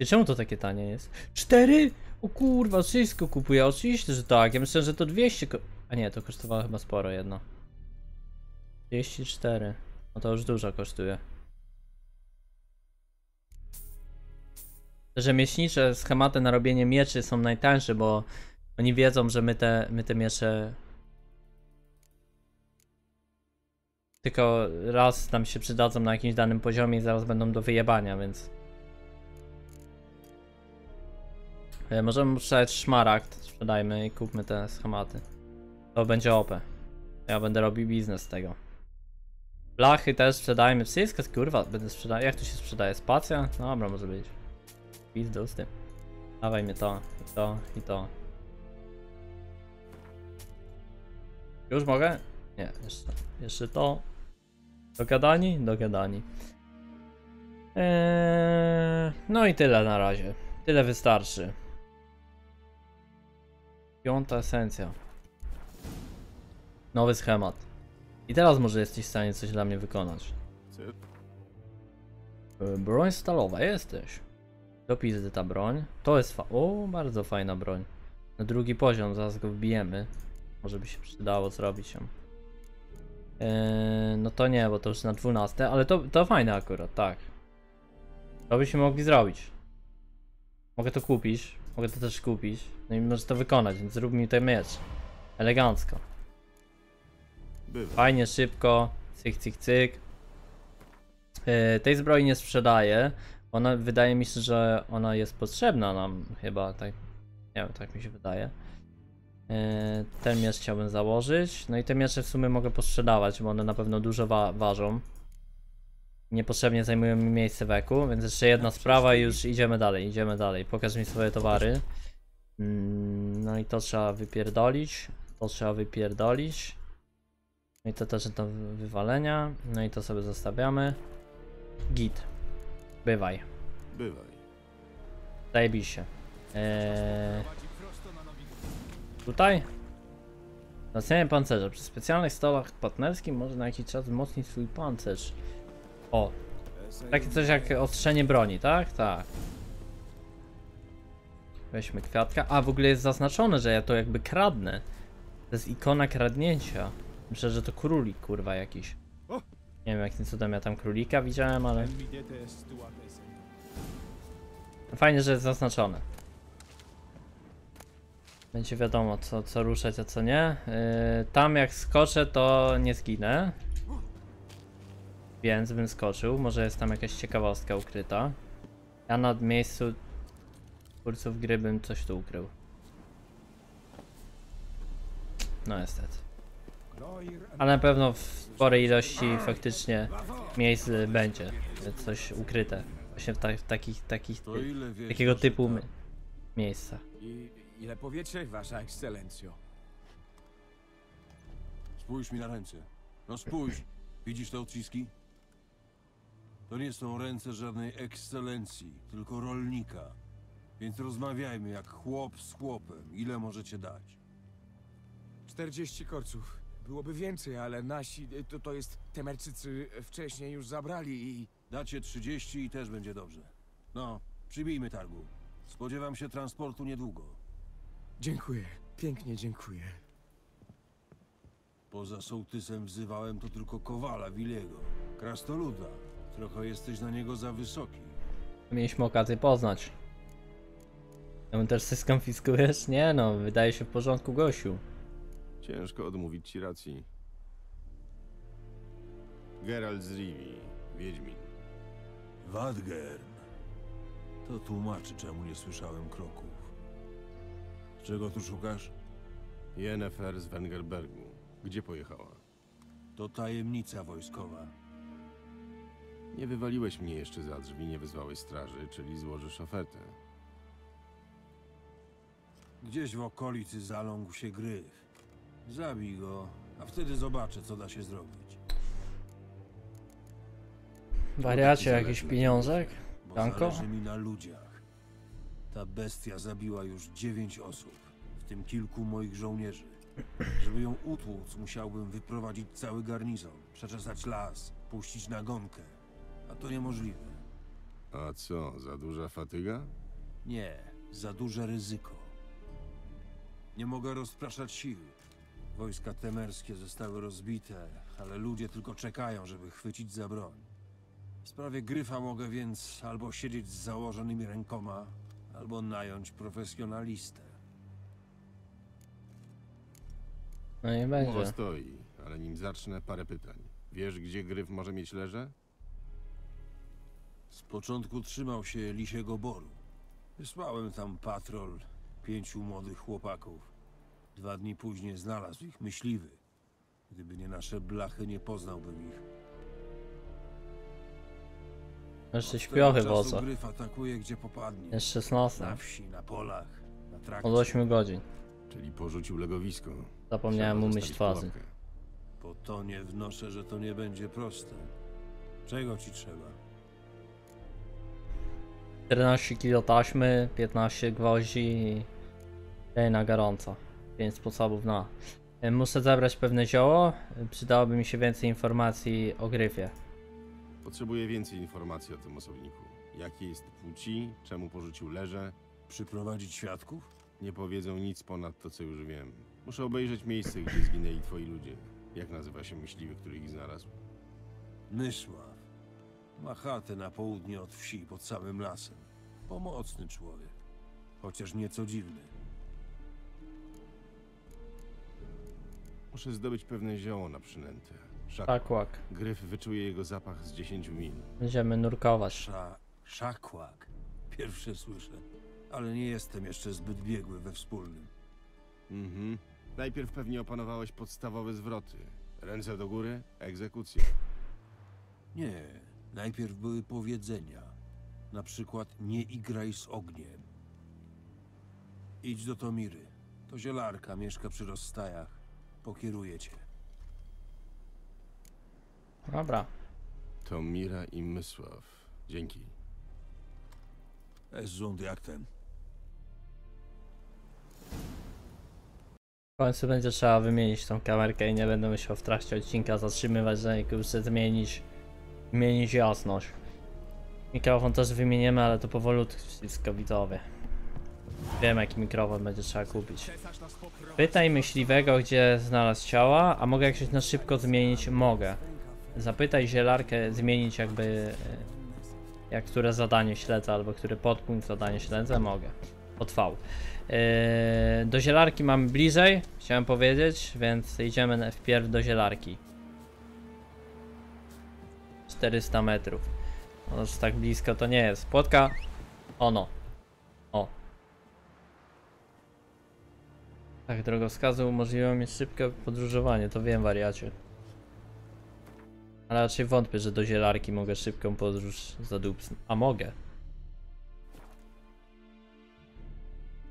I czemu to takie tanie jest? cztery? O kurwa, wszystko kupuję, oczywiście, że tak. Ja myślę, że to dwieście... A nie, to kosztowało chyba sporo jedno. dwieście cztery. No to już dużo kosztuje. Rzemieślnicze schematy na robienie mieczy są najtańsze, bo oni wiedzą, że my te, my te miecze tylko raz nam się przydadzą na jakimś danym poziomie i zaraz będą do wyjebania, więc e, możemy sprzedać szmaragd, sprzedajmy i kupmy te schematy. To będzie O P. Ja będę robił biznes z tego. Blachy też sprzedajmy, wszystko, kurwa, będę sprzedał. Jak to się sprzedaje? Spacja? No dobra, może być. Pizdu z tym. Dawaj mi to, i to, i to. Już mogę? Nie, jeszcze, jeszcze to. Dogadani? Dogadani. Eee, no i tyle na razie. Tyle wystarczy. Piąta esencja. Nowy schemat. I teraz może jesteś w stanie coś dla mnie wykonać. Broń stalowa, jesteś. Do pizdy ta broń. To jest fa... O, bardzo fajna broń. Na drugi poziom, zaraz go wbijemy. Może by się przydało zrobić ją. Eee, no to nie, bo to już na dwunaste, ale to, to fajne akurat, tak. To byśmy mogli zrobić. Mogę to kupić, mogę to też kupić. No i możesz to wykonać, więc zrób mi ten miecz. Elegancko. Bywa. Fajnie, szybko, cyk, cyk, cyk. Yy, tej zbroi nie sprzedaję. Ona, wydaje mi się, że ona jest potrzebna nam chyba, tak. Nie wiem, tak mi się wydaje. Yy, ten miecz chciałbym założyć. No i te miecze w sumie mogę posprzedawać, bo one na pewno dużo wa ważą. Niepotrzebnie zajmują mi miejsce w eku, więc jeszcze jedna sprawa i już idziemy dalej, idziemy dalej. Pokaż mi swoje towary. Yy, no i to trzeba wypierdolić. To trzeba wypierdolić. No i to też do wywalenia. No i to sobie zostawiamy. Git. Bywaj. Bywaj. Zajebij się. Eee... Tutaj? Wzmacnianie pancerza. Przy specjalnych stolach partnerskich może na jakiś czas wzmocnić swój pancerz. O. Takie coś jak ostrzenie broni, tak? Tak. Weźmy kwiatka. A w ogóle jest zaznaczone, że ja to jakby kradnę. To jest ikona kradnięcia. Myślę, że to królik, kurwa, jakiś. Nie wiem, jakim cudem ja tam królika widziałem, ale... Fajnie, że jest zaznaczone. Będzie wiadomo, co, co ruszać, a co nie. Yy, tam jak skoczę, to nie zginę. Więc bym skoczył. Może jest tam jakaś ciekawostka ukryta. Ja na miejscu twórców gry bym coś tu ukrył. No niestety. Ale na pewno w sporej ilości faktycznie miejsc będzie coś ukryte. Właśnie w, ta w takich, takich ty takiego typu miejscach. Ile powiecie, wasza ekscelencjo? Spójrz mi na ręce. No spójrz. Widzisz te odciski? To nie są ręce żadnej ekscelencji, tylko rolnika. Więc rozmawiajmy jak chłop z chłopem. Ile możecie dać? czterdzieści korców. Byłoby więcej, ale nasi, to, to jest, Temerczycy wcześniej już zabrali i... Dacie trzydzieści i też będzie dobrze. No, przybijmy targu. Spodziewam się transportu niedługo. Dziękuję, pięknie dziękuję. Poza sołtysem wzywałem to tylko kowala Wiliego. Krasnoluda. Trochę jesteś na niego za wysoki. Mieliśmy okazję poznać. Ja też się skonfiskujesz? Nie no, wydaje się w porządku, gościu. Ciężko odmówić ci racji. Gerald z Rivi, Wiedźmin. Wadgern. To tłumaczy, czemu nie słyszałem kroków. Czego tu szukasz? Yennefer z Vengerbergu. Gdzie pojechała? To tajemnica wojskowa. Nie wywaliłeś mnie jeszcze za drzwi, nie wezwałeś straży, czyli złożysz ofertę. Gdzieś w okolicy zaląkł się Gryf. Zabij go, a wtedy zobaczę, co da się zrobić. Wariacie, jakiś pieniążek? Danko? Zależy mi na ludziach. Ta bestia zabiła już dziewięć osób, w tym kilku moich żołnierzy. Żeby ją utłuc, musiałbym wyprowadzić cały garnizon, przeczesać las, puścić nagonkę. A to niemożliwe. A co, za duża fatyga? Nie, za duże ryzyko. Nie mogę rozpraszać sił. Wojska temerskie zostały rozbite, ale ludzie tylko czekają, żeby chwycić za broń. W sprawie Gryfa mogę więc albo siedzieć z założonymi rękoma, albo nająć profesjonalistę. No nie będzie. Umowa stoi, ale nim zacznę, parę pytań. Wiesz, gdzie Gryf może mieć leże? Z początku trzymał się Lisiego Boru. Wysłałem tam patrol, pięciu młodych chłopaków. Dwa dni później znalazł ich myśliwy. Gdyby nie nasze blachy, nie poznałbym ich. Jeszcze śpiochy woza. Gryf atakuje, gdzie popadnie. Jeszcze szesnaście. Na wsi, na polach, na trakcie. Od ośmiu godzin. Czyli porzucił legowisko. Zapomniałem umyć twazy. Po tonie wnoszę, że to nie będzie proste. Czego ci trzeba? czternaście kilo taśmy, piętnaście gwoździ i na gorąco. pięć sposobów na. Muszę zabrać pewne zioło. Przydałoby mi się więcej informacji o Gryfie. Potrzebuję więcej informacji o tym osobniku. Jakiej jest płci, czemu porzucił leże. Przyprowadzić świadków? Nie powiedzą nic ponad to, co już wiem. Muszę obejrzeć miejsce, gdzie zginęli twoi ludzie. Jak nazywa się myśliwy, który ich znalazł? Mysław. Ma chatę na południe od wsi, pod samym lasem. Pomocny człowiek. Chociaż nieco dziwny. Muszę zdobyć pewne zioło na przynętę. Szakłak. Gryf wyczuje jego zapach z dziesięciu mil. Będziemy nurkować. Sza... Szakłak. Pierwsze słyszę. Ale nie jestem jeszcze zbyt biegły we wspólnym. Mhm. Najpierw pewnie opanowałeś podstawowe zwroty. Ręce do góry, egzekucje. Nie. Najpierw były powiedzenia. Na przykład nie igraj z ogniem. Idź do Tomiry. To zielarka, mieszka przy rozstajach. Pokieruje cię. Dobra. Tomira i Mysław. Dzięki. W końcu będzie trzeba wymienić tą kamerkę i nie będę musiał w trakcie odcinka zatrzymywać, że już chcę zmienić, zmienić jasność. Mikrofon też wymienimy, ale to powolutku wszystko, widzowie. Wiem, jaki mikrofon będzie trzeba kupić. Pytaj myśliwego, gdzie znalazł ciała, a mogę jakś na szybko zmienić? Mogę. Zapytaj zielarkę, zmienić jakby... Jak które zadanie śledzę, albo który podpunkt zadanie śledzę, mogę. Otwał. Yy, do zielarki mamy bliżej, chciałem powiedzieć, więc idziemy wpierw do zielarki. czterysta metrów. No, tak blisko to nie jest. Płotka. Ono. O. Tak, drogowskazy umożliwiło mi szybkie podróżowanie, to wiem, wariacie. Ale raczej wątpię, że do zielarki mogę szybką podróż za dupsem. A mogę.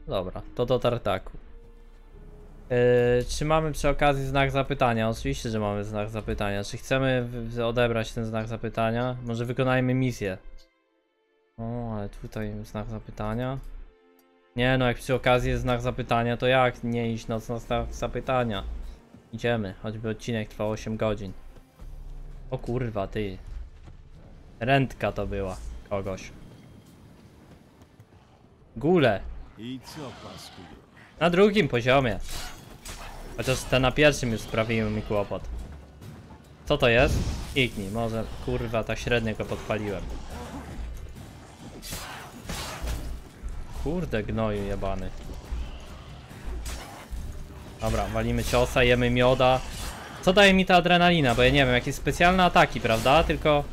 Dobra, to do tartaku. Yy, czy mamy przy okazji znak zapytania? Oczywiście, że mamy znak zapytania. Czy chcemy odebrać ten znak zapytania? Może wykonajmy misję. O, ale tutaj znak zapytania. Nie no, jak przy okazji jest znak zapytania, to jak nie iść noc na znak zapytania? Idziemy, choćby odcinek trwał osiem godzin. O kurwa, ty. Rędka to była kogoś. Gule. I co, paskudnie? Na drugim poziomie. Chociaż ten na pierwszym już sprawiły mi kłopot. Co to jest? Igni, może kurwa, tak średnio go podpaliłem. Kurde, gnoju jebany. Dobra, walimy ciosa, jemy mioda. Co daje mi ta adrenalina? Bo ja nie wiem, jakieś specjalne ataki, prawda? Tylko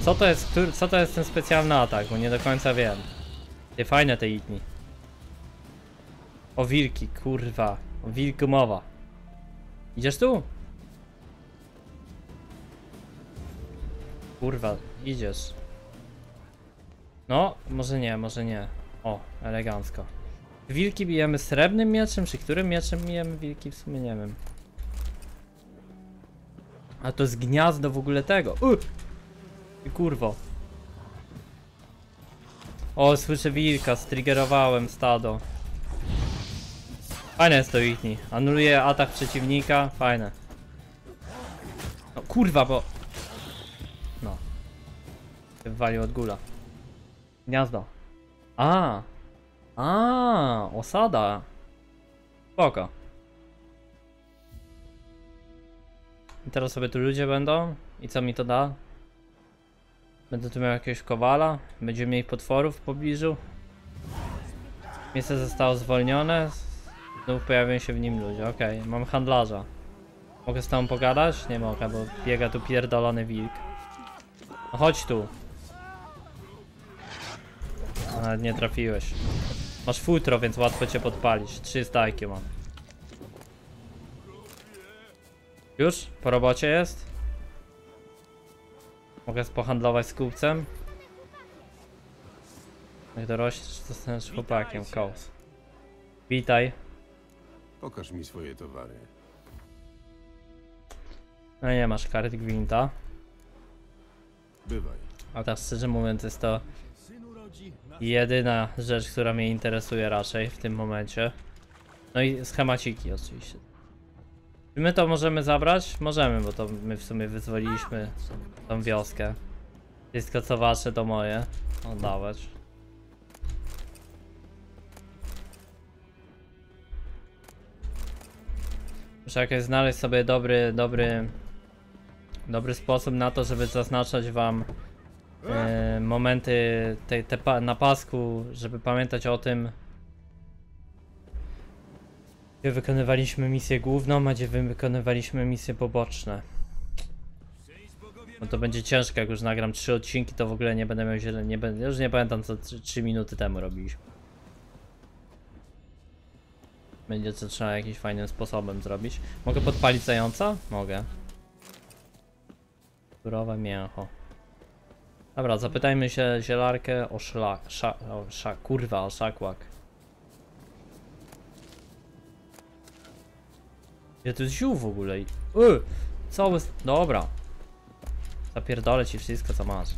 co to jest, co to jest ten specjalny atak? Bo nie do końca wiem. Ty, fajne te idni. O wilki, kurwa. O wilku mowa. Idziesz tu? Kurwa, idziesz. No, może nie, może nie. O, elegancko. Wilki bijemy srebrnym mieczem, czy którym mieczem bijemy wilki? W sumie nie wiem. A to jest gniazdo w ogóle tego. Uch! Ty kurwo. O, słyszę wilka, striggerowałem stado. Fajne jest to Igni. Anuluje atak przeciwnika, fajne. No kurwa, bo... No. Wywalił od góla. Gniazdo. A, a, osada. Spoko. I teraz sobie tu ludzie będą. I co mi to da? Będę tu miał jakiegoś kowala. Będziemy mieli potworów w pobliżu. Miejsce zostało zwolnione. Znów pojawią się w nim ludzie. Okej, okay. Mam handlarza. Mogę z tobą pogadać? Nie mogę, bo biega tu pierdolony wilk. No chodź tu. Nawet nie trafiłeś. Masz futro, więc łatwo cię podpalić. trzysta I Q mam. Już? Po robocie jest? Mogę pohandlować z kupcem? Jak dorośniesz, to zostaniesz chłopakiem, kołs. Witaj. Pokaż mi swoje towary. No nie masz kart gwinta. Bywaj. A tak szczerze mówiąc, jest to jedyna rzecz, która mnie interesuje raczej w tym momencie. No i schemaciki oczywiście. Czy my to możemy zabrać? Możemy, bo to my w sumie wyzwoliliśmy tą wioskę. Wszystko co wasze to moje. Oddawać. Muszę jakoś znaleźć sobie dobry, dobry, dobry sposób na to, żeby zaznaczać wam e, momenty te, te pa, na pasku, żeby pamiętać o tym, gdzie wykonywaliśmy misję główną, a gdzie wykonywaliśmy misje poboczne. No to będzie ciężko, jak już nagram trzy odcinki, to w ogóle nie będę miał źle, nie będę, już nie pamiętam co trzy minuty temu robiliśmy. Będzie to trzeba jakimś fajnym sposobem zrobić. Mogę podpalić zająca? Mogę. Surowe mięcho. Dobra, zapytajmy się zielarkę o szlak. Sza, o sza, kurwa, o szakłak. Gdzie tu jest ziół w ogóle? Yy, cały. Dobra. Zapierdolę ci wszystko co masz.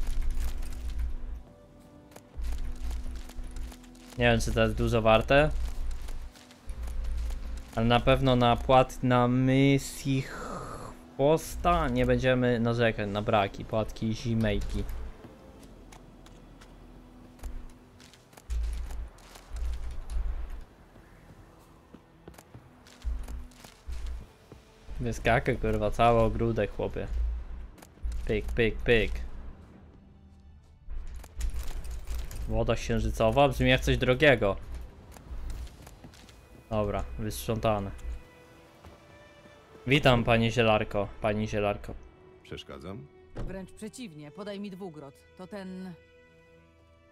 Nie wiem czy to jest dużo warte. Ale na pewno na płat na misji chwosta nie będziemy narzekać na braki, płatki zimejki. Wyskakę kurwa, cały ogródek chłopie. Pyk, pyk, pyk. Woda księżycowa brzmi jak coś drogiego. Dobra, wysprzątane. Witam, pani zielarko, pani zielarko. Przeszkadzam? Wręcz przeciwnie, podaj mi dwugrot. To ten...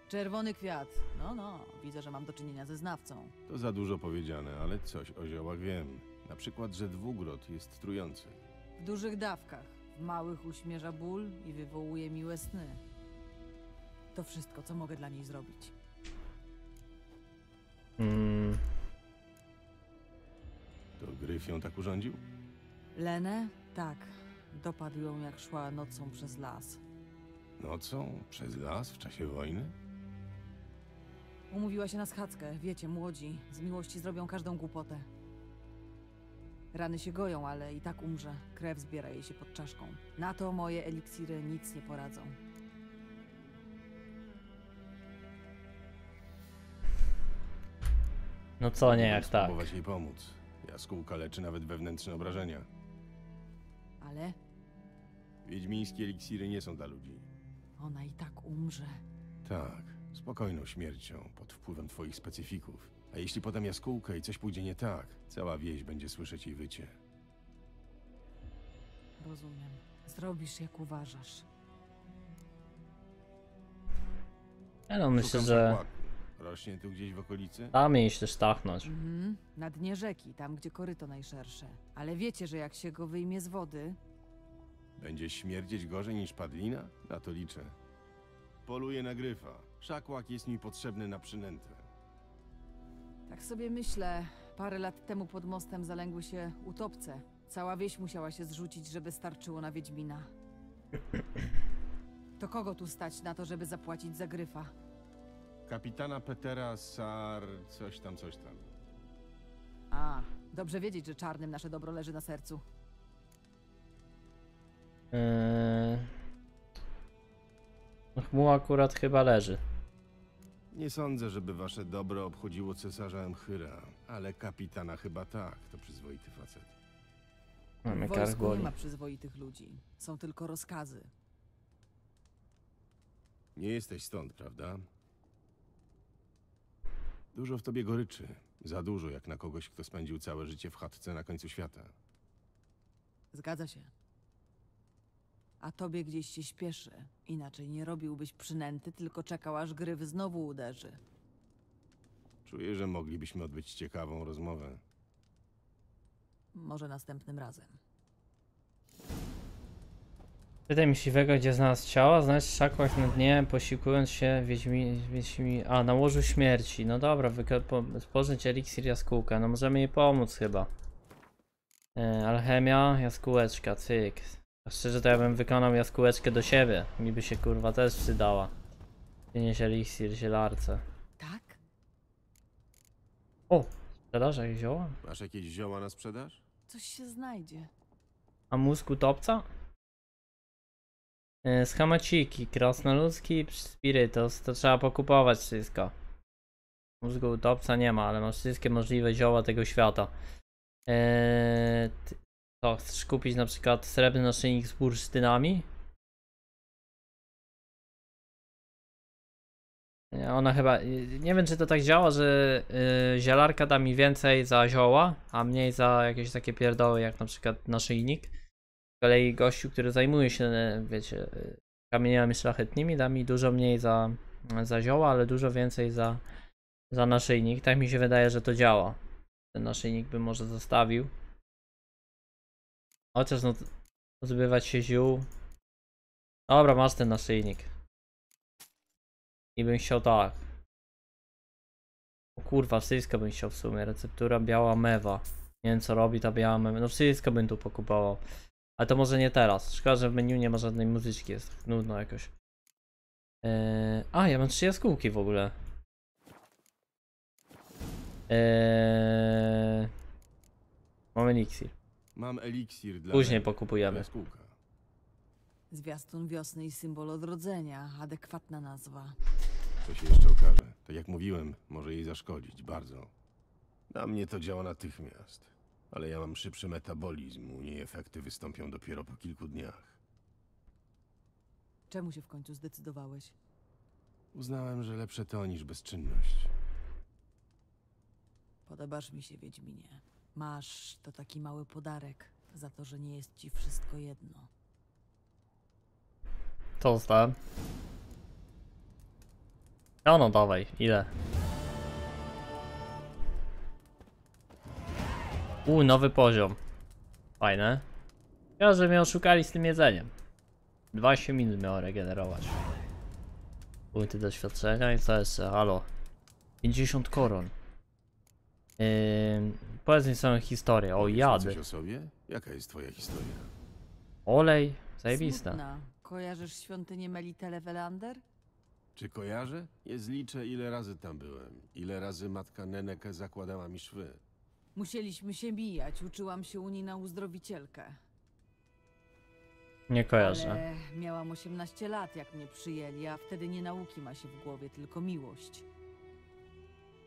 czerwony kwiat. No, no, widzę, że mam do czynienia ze znawcą. To za dużo powiedziane, ale coś o ziołach wiem. Na przykład, że dwugrot jest trujący. W dużych dawkach, w małych uśmierza ból i wywołuje miłe sny. To wszystko, co mogę dla niej zrobić. Hmm... To Gryf ją tak urządził? Lene? Tak. Dopadł ją jak szła nocą przez las. Nocą? Przez las? W czasie wojny? Umówiła się na schadzkę. Wiecie, młodzi. Z miłości zrobią każdą głupotę. Rany się goją, ale i tak umrze. Krew zbiera jej się pod czaszką. Na to moje eliksiry nic nie poradzą. No co nie, jak tak. Spróbować jej pomóc. Jaskółka leczy nawet wewnętrzne obrażenia. Ale? Wiedźmińskie eliksiry nie są dla ludzi. Ona i tak umrze. Tak, spokojną śmiercią, pod wpływem twoich specyfików. A jeśli podam jaskółkę i coś pójdzie nie tak, cała wieś będzie słyszeć jej wycie. Rozumiem. Zrobisz jak uważasz. Ja no, myślę, że... Rośnie tu gdzieś w okolicy? Tam jej się sztachnąć. Mhm. Na dnie rzeki, tam gdzie koryto najszersze. Ale wiecie, że jak się go wyjmie z wody... Będzie śmierdzieć gorzej niż padlina? Na to liczę. Poluję na gryfa. Szakłak jest mi potrzebny na przynętę. Tak sobie myślę. Parę lat temu pod mostem zalęgły się utopce. Cała wieś musiała się zrzucić, żeby starczyło na wiedźmina. To kogo tu stać na to, żeby zapłacić za gryfa? Kapitana Petera Saar... coś tam, coś tam. A, dobrze wiedzieć, że czarnym nasze dobro leży na sercu. Eee... Mu akurat chyba leży. Nie sądzę, żeby wasze dobro obchodziło cesarza Emhyra, ale kapitana chyba tak, to przyzwoity facet. Mamy w wojsku nie ma przyzwoitych ludzi, są tylko rozkazy. Nie jesteś stąd, prawda? Dużo w tobie goryczy. Za dużo, jak na kogoś, kto spędził całe życie w chatce na końcu świata. Zgadza się. A tobie gdzieś się śpieszy. Inaczej nie robiłbyś przynęty, tylko czekał, aż Gryf znowu uderzy. Czuję, że moglibyśmy odbyć ciekawą rozmowę. Może następnym razem. Pytaj myśliwego, gdzie znalazł ciała, znać szakłak na dnie, posiłkując się wiedźmi, wiedźmi... A, na łożu śmierci. No dobra, spożyć eliksir jaskółka. No możemy jej pomóc chyba. E, alchemia, jaskółeczka, cyk. A szczerze to ja bym wykonał jaskółeczkę do siebie. Mi by się kurwa też przydała. Przynieś eliksir zielarce. Tak? O! Sprzedaż jakieś zioła? Masz jakieś zioła na sprzedaż? Coś się znajdzie. A mózg utopca? Z hamaciki, krasnoludzki, spirytos, to trzeba pokupować wszystko. Mózgu utopca nie ma, ale masz wszystkie możliwe zioła tego świata. Eee, to chcesz kupić na przykład srebrny naszyjnik z bursztynami? Ona chyba, nie wiem czy to tak działa, że yy, zielarka da mi więcej za zioła, a mniej za jakieś takie pierdoły jak na przykład naszyjnik. Z kolei gościu, który zajmuje się, wiecie, kamieniami szlachetnymi, da mi dużo mniej za, za zioła, ale dużo więcej za, za naszyjnik. Tak mi się wydaje, że to działa. Ten naszyjnik bym może zostawił. Chociaż no, zbywać się ziół. Dobra, masz ten naszyjnik. I bym chciał tak. O kurwa, wszystko bym chciał w sumie. Receptura biała mewa. Nie wiem co robi ta biała mewa. No wszystko bym tu pokupował. Ale to może nie teraz. Szkoda, że w menu nie ma żadnej muzyczki. Jest tak nudno jakoś. Eee, a, ja mam trzy jaskółki w ogóle. Eee, mam eliksir. Mam eliksir dla... Później pokupujemy. Jaskółka. Zwiastun wiosny i symbol odrodzenia. Adekwatna nazwa. To się jeszcze okaże. Tak jak mówiłem, może jej zaszkodzić bardzo. Na mnie to działa natychmiast. Ale ja mam szybszy metabolizm, u niej efekty wystąpią dopiero po kilku dniach. Czemu się w końcu zdecydowałeś? Uznałem, że lepsze to niż bezczynność. Podobasz mi się, Wiedźminie. Masz to taki mały podarek za to, że nie jest ci wszystko jedno. Co zostałem? No no dawaj, ile? U, nowy poziom. Fajne. Chyba, że mnie oszukali z tym jedzeniem. dwanaście minut miało regenerować. Punkty doświadczenia i co jeszcze? Halo. pięćdziesiąt koron. Yy, powiedz mi swoją historię. O, jadę. O sobie? Jaka jest twoja historia? Olej. Zajebista. Smutna. Kojarzysz świątynię Melitele Welander? Czy kojarzę? Nie zliczę ile razy tam byłem. Ile razy matka Neneke zakładała mi szwy. Musieliśmy się bijać, uczyłam się u niej na uzdrowicielkę. Nie kojarzę. Ale miałam osiemnaście lat, jak mnie przyjęli, a wtedy nie nauki ma się w głowie, tylko miłość.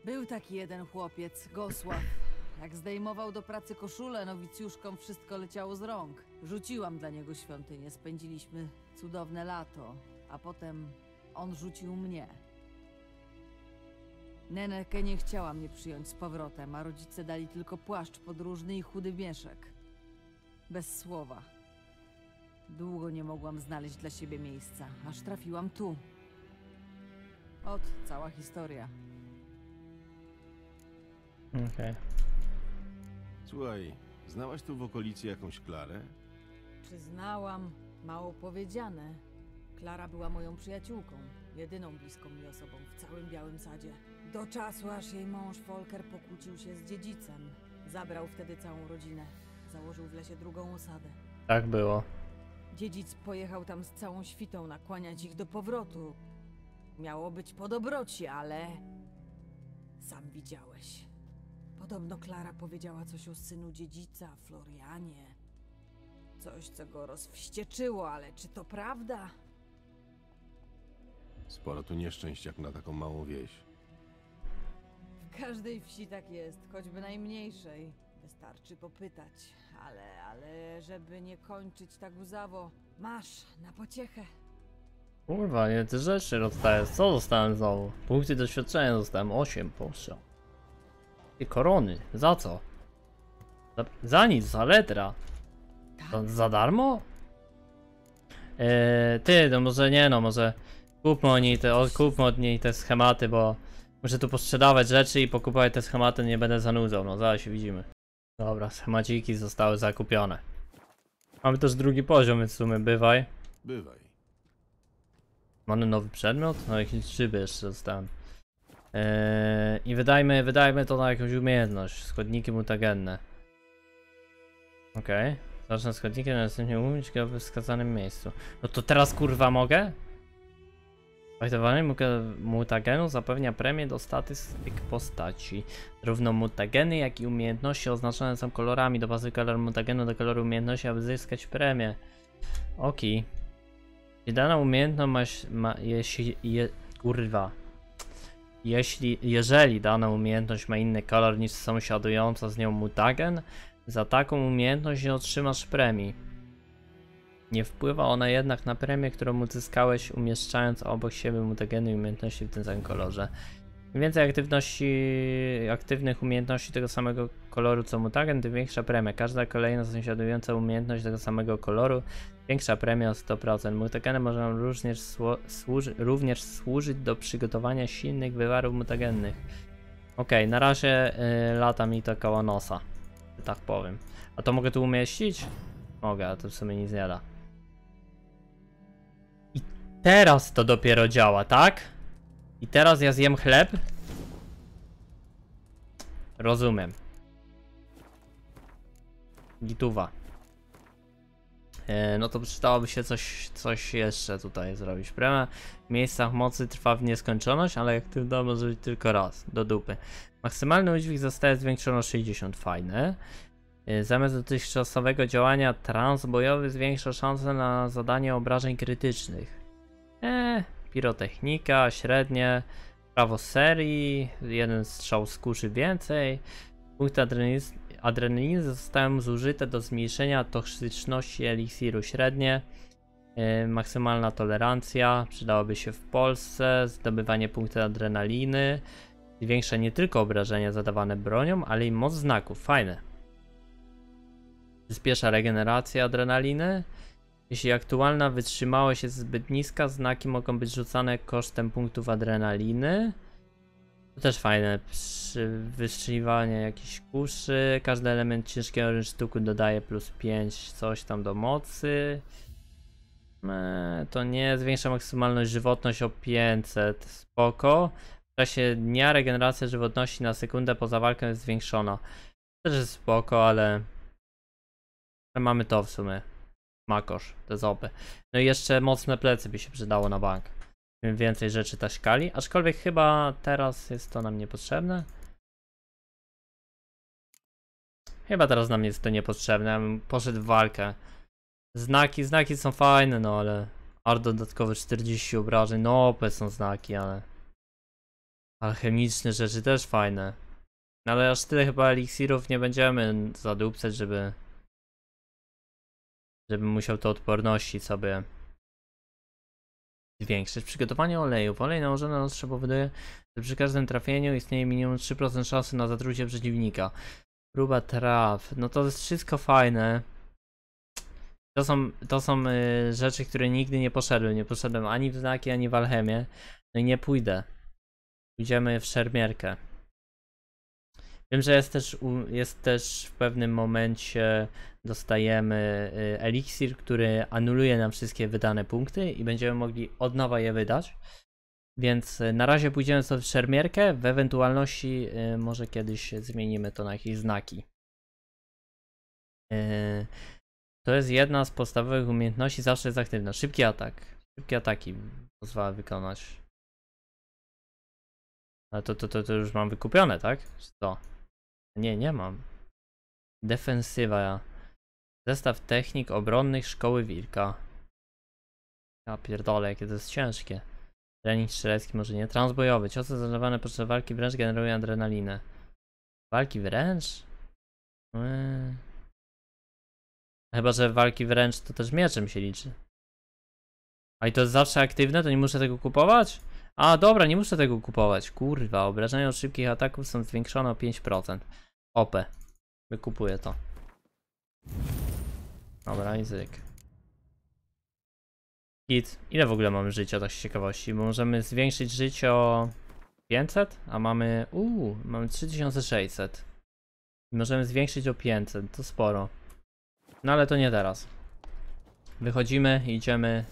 Był taki jeden chłopiec, Gosław. Jak zdejmował do pracy koszulę, nowicjuszkom wszystko leciało z rąk. Rzuciłam dla niego świątynię, spędziliśmy cudowne lato, a potem on rzucił mnie. Neneke nie chciała mnie przyjąć z powrotem, a rodzice dali tylko płaszcz podróżny i chudy mieszek. Bez słowa. Długo nie mogłam znaleźć dla siebie miejsca, aż trafiłam tu. Ot, cała historia. Okej. Okay. Słuchaj, znałaś tu w okolicy jakąś Klarę? Czy znałam? Mało powiedziane. Klara była moją przyjaciółką. Jedyną bliską mi osobą w całym Białym Sadzie. Do czasu, aż jej mąż Folker pokłócił się z dziedzicem. Zabrał wtedy całą rodzinę. Założył w lesie drugą osadę. Tak było. Dziedzic pojechał tam z całą świtą nakłaniać ich do powrotu. Miało być po dobroci, ale... Sam widziałeś. Podobno Klara powiedziała coś o synu dziedzica, Florianie. Coś, co go rozwścieczyło, ale czy to prawda? Sporo tu nieszczęść jak na taką małą wieś. W każdej wsi tak jest, choćby najmniejszej. Wystarczy popytać, ale, ale, żeby nie kończyć tak łzawo, masz na pociechę. Kurwa, nie te rzeczy dostajesz. Co dostałem znowu? Punkty doświadczenia dostałem osiem, proszę. I korony, za co? Za, za nic, za letra. Za, za darmo? Eee, ty, no może nie, no może... Kupmy od niej te, kupmy od niej te schematy, bo muszę tu posprzedawać rzeczy i pokupować te schematy, nie będę zanudzał, no zaraz się widzimy. Dobra, schemaciki zostały zakupione. Mamy też drugi poziom, więc w sumie bywaj. Bywaj. Mamy nowy przedmiot? No jakieś szyby jeszcze dostałem. Eee, I wydajmy, wydajmy to na jakąś umiejętność. Składniki mutagenne. Okej. Okay. Zacznę składnikiem, następnie umówić go w wskazanym miejscu. No to teraz kurwa mogę? Aktywowanie mutagenu zapewnia premię do statystyk postaci. Zarówno mutageny, jak i umiejętności oznaczone są kolorami. Do bazy kolor mutagenu do koloru umiejętności, aby zyskać premię. Oki. Okay. Dana umiejętność ma, ma jeśli je, kurwa. Jeśli, jeżeli dana umiejętność ma inny kolor niż sąsiadująca z nią mutagen, za taką umiejętność nie otrzymasz premii. Nie wpływa ona jednak na premię, którą uzyskałeś, umieszczając obok siebie mutageny i umiejętności w tym samym kolorze. Im więcej aktywności, aktywnych umiejętności tego samego koloru co mutagen, tym większa premia. Każda kolejna sąsiadująca umiejętność tego samego koloru większa premia o sto procent. Mutageny można również, słu służy również służyć do przygotowania silnych wywarów mutagennych. Okej, okay, na razie yy, lata mi to koło nosa, tak powiem. A to mogę tu umieścić? Mogę, a to w sumie nic nie da. I teraz to dopiero działa, tak? I teraz ja zjem chleb? Rozumiem. Gituwa. E, no to przydałoby się coś, coś jeszcze tutaj zrobić. Premia w miejscach mocy trwa w nieskończoność, ale aktywna może być tylko raz. Do dupy. Maksymalny udźwig zostaje zwiększony o sześćdziesiąt. Fajne. Zamiast dotychczasowego działania transbojowy zwiększa szanse na zadanie obrażeń krytycznych. Eee, pirotechnika, średnie, prawo serii, jeden strzał skuszy więcej. Punkty adrenaliny, adrenaliny zostają zużyte do zmniejszenia toksyczności eliksiru średnie. Eee, maksymalna tolerancja, przydałoby się w Polsce, zdobywanie punktów adrenaliny. Zwiększa nie tylko obrażenia zadawane bronią, ale i moc znaków, fajne. Przyspiesza regenerację adrenaliny. Jeśli aktualna wytrzymałość jest zbyt niska, znaki mogą być rzucane kosztem punktów adrenaliny. To też fajne. Przy wystrzeliwaniu jakichś kuszy. Każdy element ciężkiego rynsztuku dodaje plus pięć coś tam do mocy. Eee, to nie. Zwiększa maksymalną żywotność o pięćset. Spoko. W czasie dnia regeneracja żywotności na sekundę poza walką jest zwiększona. Też jest spoko, ale... mamy to w sumie. Makosz, te zopy. No i jeszcze mocne plecy by się przydało na bank. Im więcej rzeczy taśkali, aczkolwiek chyba teraz jest to nam niepotrzebne. Chyba teraz nam jest to niepotrzebne, ja bym poszedł w walkę. Znaki, znaki są fajne, no ale... Art dodatkowy czterdzieści obrażeń, no opę są znaki, ale... Alchemiczne rzeczy też fajne. No ale aż tyle chyba eliksirów nie będziemy zadupcać, żeby... Żebym musiał to odporności sobie zwiększyć. Przygotowanie olejów. Olej nałożony na ostrze powoduje, że przy każdym trafieniu istnieje minimum trzy procent szansy na zatrucie przeciwnika. Próba traf. No to jest wszystko fajne. To są, to są y, rzeczy, które nigdy nie poszedłem. Nie poszedłem ani w znaki, ani w alchemię. No i nie pójdę. Pójdziemy w szermierkę. Wiem, że jest też, jest też w pewnym momencie dostajemy eliksir, który anuluje nam wszystkie wydane punkty i będziemy mogli od nowa je wydać. Więc na razie pójdziemy sobie w szermierkę, w ewentualności może kiedyś zmienimy to na jakieś znaki. To jest jedna z podstawowych umiejętności, zawsze jest aktywna. Szybki atak. Szybkie ataki pozwala wykonać. Ale to, to, to, to już mam wykupione, tak? Czy to? Nie, nie mam. Defensywa. Zestaw technik obronnych szkoły wilka. Ja pierdolę, jakie to jest ciężkie. Trening strzelecki może nie. Transbojowy. Ciosy zadawane podczas walki wręcz generują adrenalinę. Walki wręcz? Eee. Chyba, że walki wręcz to też mieczem się liczy. A i to jest zawsze aktywne? To nie muszę tego kupować? A dobra, nie muszę tego kupować. Kurwa, obrażenia od szybkich ataków są zwiększone o pięć procent. O P. Wykupuję to. Dobra, język. Git. Ile w ogóle mamy życia, tak z ciekawości? Bo możemy zwiększyć życie o pięćset, a mamy... Uuu, mamy trzy tysiące sześćset. Możemy zwiększyć o pięćset, to sporo. No ale to nie teraz. Wychodzimy i idziemy.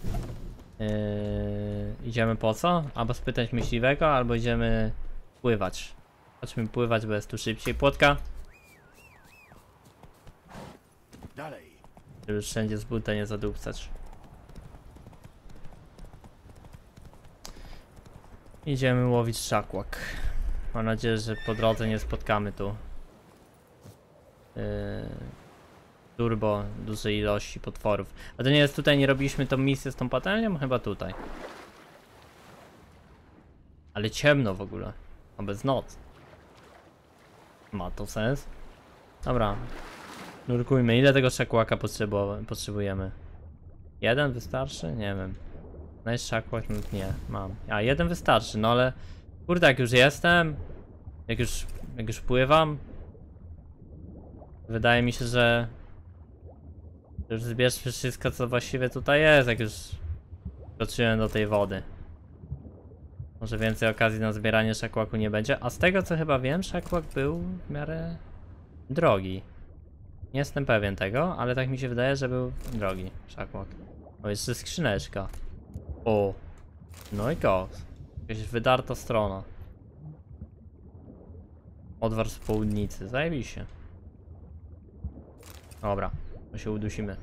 Yy, idziemy po co? Albo spytać myśliwego, albo idziemy pływać. Chodźmy pływać, bo jest tu szybciej. Płotka. Dalej. Żeby już wszędzie z buta nie zadupcać. Idziemy łowić szakłak. Mam nadzieję, że po drodze nie spotkamy tu yy, turbo dużej ilości potworów. A to nie jest tutaj, nie robiliśmy tą misję z tą patelnią? Chyba tutaj. Ale ciemno w ogóle. A bez noc. Ma to sens? Dobra. Nurkujmy. Ile tego szakłaka potrzebujemy? Jeden wystarczy? Nie wiem. No i szakłak? Nie, mam. A, jeden wystarczy, no ale... Kurde, jak już jestem... Jak już... Jak już pływam... Wydaje mi się, że... Już zbierzmy wszystko, co właściwie tutaj jest, jak już... Wkroczyłem do tej wody. Może więcej okazji na zbieranie szakłaku nie będzie. A z tego, co chyba wiem, szakłak był w miarę... drogi. Nie jestem pewien tego, ale tak mi się wydaje, że był drogi szakłak. O, jeszcze skrzyneczka. O, no i go. Jakaś wydarta strona. Odwar z południcy, zajebiście. Dobra, to się udusimy.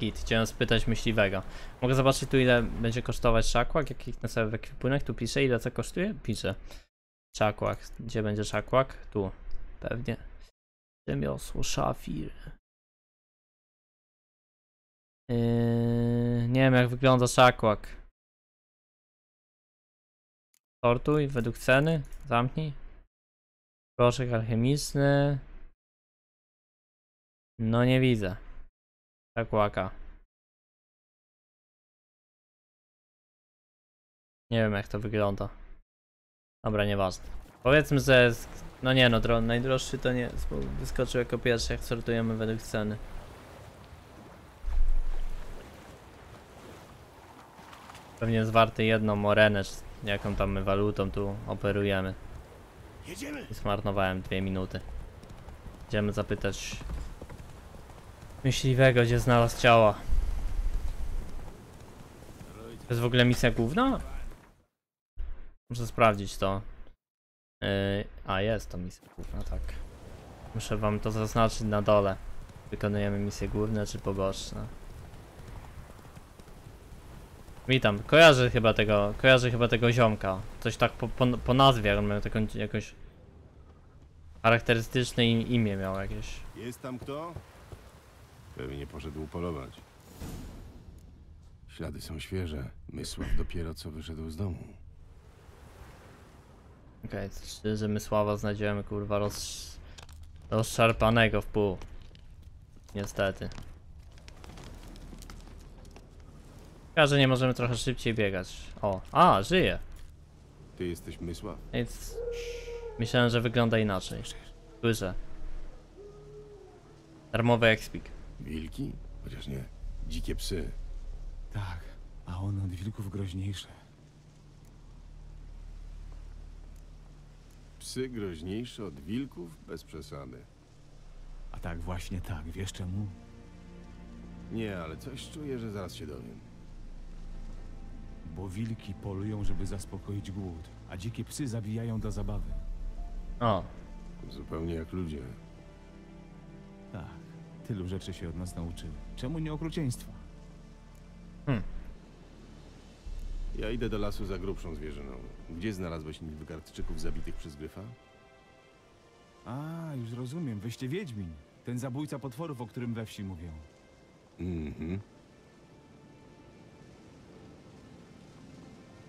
Git, chciałem spytać myśliwego. Mogę zobaczyć tu, ile będzie kosztować szakłak? Jak kliknę sobie w ekwipunek, tu piszę, ile co kosztuje? Piszę. Szakłak, gdzie będzie szakłak? Tu, pewnie. Rzemiosło, szafir. Yy, nie wiem, jak wygląda szakłak. Sortuj według ceny. Zamknij. Proszek alchemiczny. No nie widzę szakłaka. Nie wiem, jak to wygląda. Dobra, nieważne. Powiedzmy, że... No nie no, najdroższy to nie... Wyskoczył jako pierwszy, jak sortujemy według ceny. Pewnie jest warty jedną morenę, jaką tam my walutą tu operujemy. I zmarnowałem dwie minuty. Idziemy zapytać myśliwego, gdzie znalazł ciała. To jest w ogóle misja główna? Muszę sprawdzić to. Yy, a jest to misja główna, tak. Muszę wam to zaznaczyć na dole. Wykonujemy misje główne czy poboczne. Witam, kojarzę chyba tego, kojarzę chyba tego ziomka. Coś tak po, po, po nazwie, on miał taką jakąś... Charakterystyczne im, imię miał jakieś. Jest tam kto? Pewnie poszedł polować. Ślady są świeże. Mysław dopiero co wyszedł z domu. Okej, okay, czyli że Mysława znajdziemy, kurwa, roz... rozszarpanego w pół. Niestety. Że nie możemy trochę szybciej biegać. O, a, żyje. Ty jesteś Mysław? Więc myślałem, że wygląda inaczej. Słyszę. Darmowy ekspik. Wilki? Chociaż nie. Dzikie psy. Tak, a one od wilków groźniejsze. Psy groźniejsze od wilków? Bez przesady. A tak, właśnie tak. Wiesz czemu? Nie, ale coś czuję, że zaraz się dowiem. Bo wilki polują, żeby zaspokoić głód, a dzikie psy zabijają dla zabawy. O. Zupełnie jak ludzie. Tak. Tylu rzeczy się od nas nauczyli. Czemu nie okrucieństwa? Hmm. Ja idę do lasu za grubszą zwierzyną. Gdzie znalazłeś Nilfgaardczyków zabitych przez Gryfa? A, już rozumiem. Wyście Wiedźmin. Ten zabójca potworów, o którym we wsi mówią. Mhm.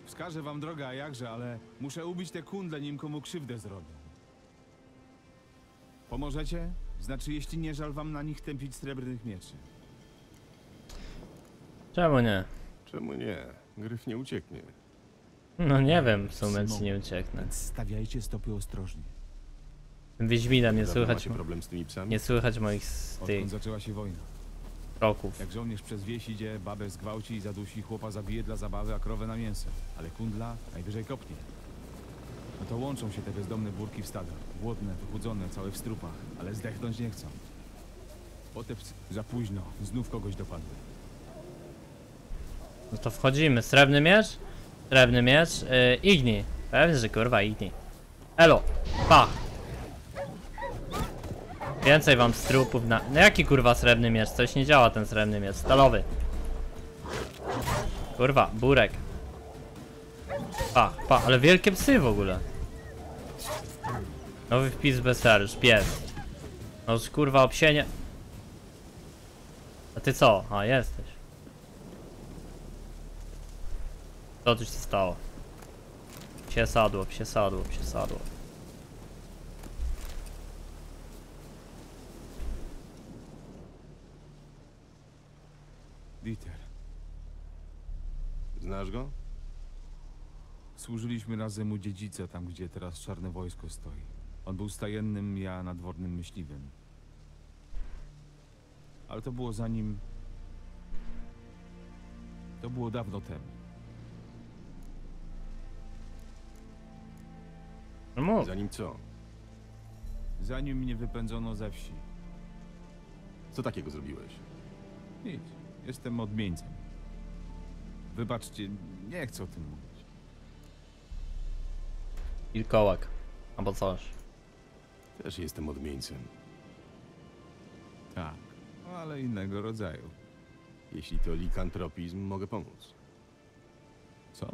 Wskażę wam drogę, a jakże, ale muszę ubić te kundle, nim komu krzywdę zrobię. Pomożecie? Znaczy, jeśli nie żal wam na nich tępić srebrnych mieczy. Czemu nie? Czemu nie? Gryf nie ucieknie. No nie wiem, w sumie Smok, nie ucieknę. Stawiajcie stopy ostrożnie. Wiedźmina, nie słychać problem z tymi psami? Nie słychać moich stygów. Zaczęła się wojna. Kroków. Jak żołnierz przez wieś idzie, babę zgwałci i zadusi, chłopa zabije dla zabawy, a krowę na mięso. Ale kundla najwyżej kopnie. No to łączą się te bezdomne burki w stada. Głodne, wychudzone, całe w strupach, ale zdechnąć nie chcą. Potem za późno. Znów kogoś dopadły. No to wchodzimy. Srebrny miecz? Srebrny miecz. Yy, Igni. Pewnie, że kurwa Igni. Elo. Pa. Więcej wam z trupów na... No jaki kurwa srebrny miecz? Coś nie działa ten srebrny miecz. Stalowy. Kurwa. Burek. Pa, pa. Ale wielkie psy w ogóle. Nowy wpis Besariusz. Pies. No już kurwa obsienie. A ty co? A jesteś. Co tu się stało? Psie sadło, psie sadło, psie sadło. Dieter. Znasz go? Służyliśmy razem u dziedzica, tam gdzie teraz czarne wojsko stoi. On był stajennym, ja nadwornym myśliwym. Ale to było zanim... To było dawno temu. No. Zanim co? Zanim mnie wypędzono ze wsi. Co takiego zrobiłeś? Nic. Jestem odmieńcem. Wybaczcie, nie chcę o tym mówić. Wilkołak. Albo coś. Też jestem odmieńcem. Tak, ale innego rodzaju. Jeśli to likantropizm, mogę pomóc. Co?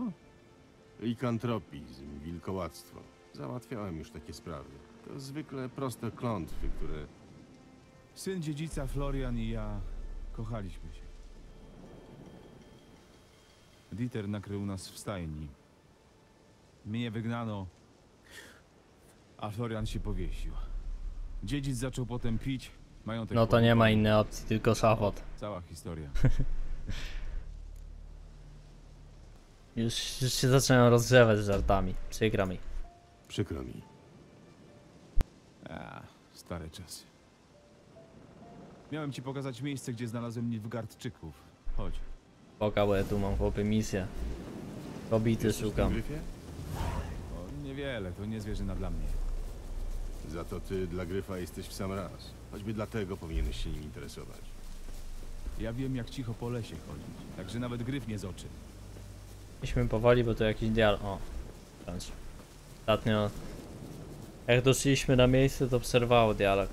Likantropizm, wilkołactwo. Załatwiałem już takie sprawy. To zwykle proste klątwy, które... Syn dziedzica Florian i ja kochaliśmy się. Dieter nakrył nas w stajni. Mnie wygnano... A Florian się powiesił. Dziedzic zaczął potem pić. Mają no to nie ma innej opcji, tylko szafot. Cała historia. już, już się zaczynają rozgrzewać z żartami. Przykro mi. Przykro mi. A, stare czasy. Miałem ci pokazać miejsce, gdzie znalazłem Nilfgaardczyków. Chodź. Poka, bo ja tu mam chłopy misję. Kobity szukam. O, niewiele, to nie zwierzyna dla mnie. Za to ty dla Gryfa jesteś w sam raz. Choćby dlatego powinieneś się nim interesować. Ja wiem, jak cicho po lesie chodzić. Także nawet Gryf nie z oczy. Idźmy powoli, bo to jakiś dial... O, wręcz. Ostatnio... Jak doszliśmy na miejsce, to przerwało dialog.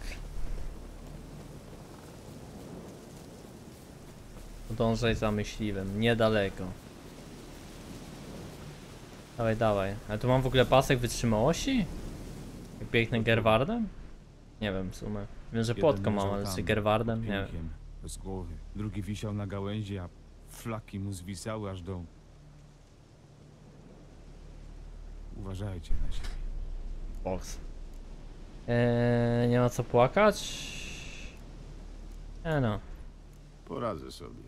Podążaj za myśliwym. Niedaleko. Dawaj, dawaj. Ale tu mam w ogóle pasek wytrzymałości? Jak biegnę Gerwardem? Nie wiem w sumie. Wiem, że płotko mam, ale czy Gerwardem? Nie wiem. Z głowy. Drugi wisiał na gałęzi, a flaki mu zwisały aż do... Uważajcie na siebie. Boks. Eee, nie ma co płakać? E no. Poradzę sobie.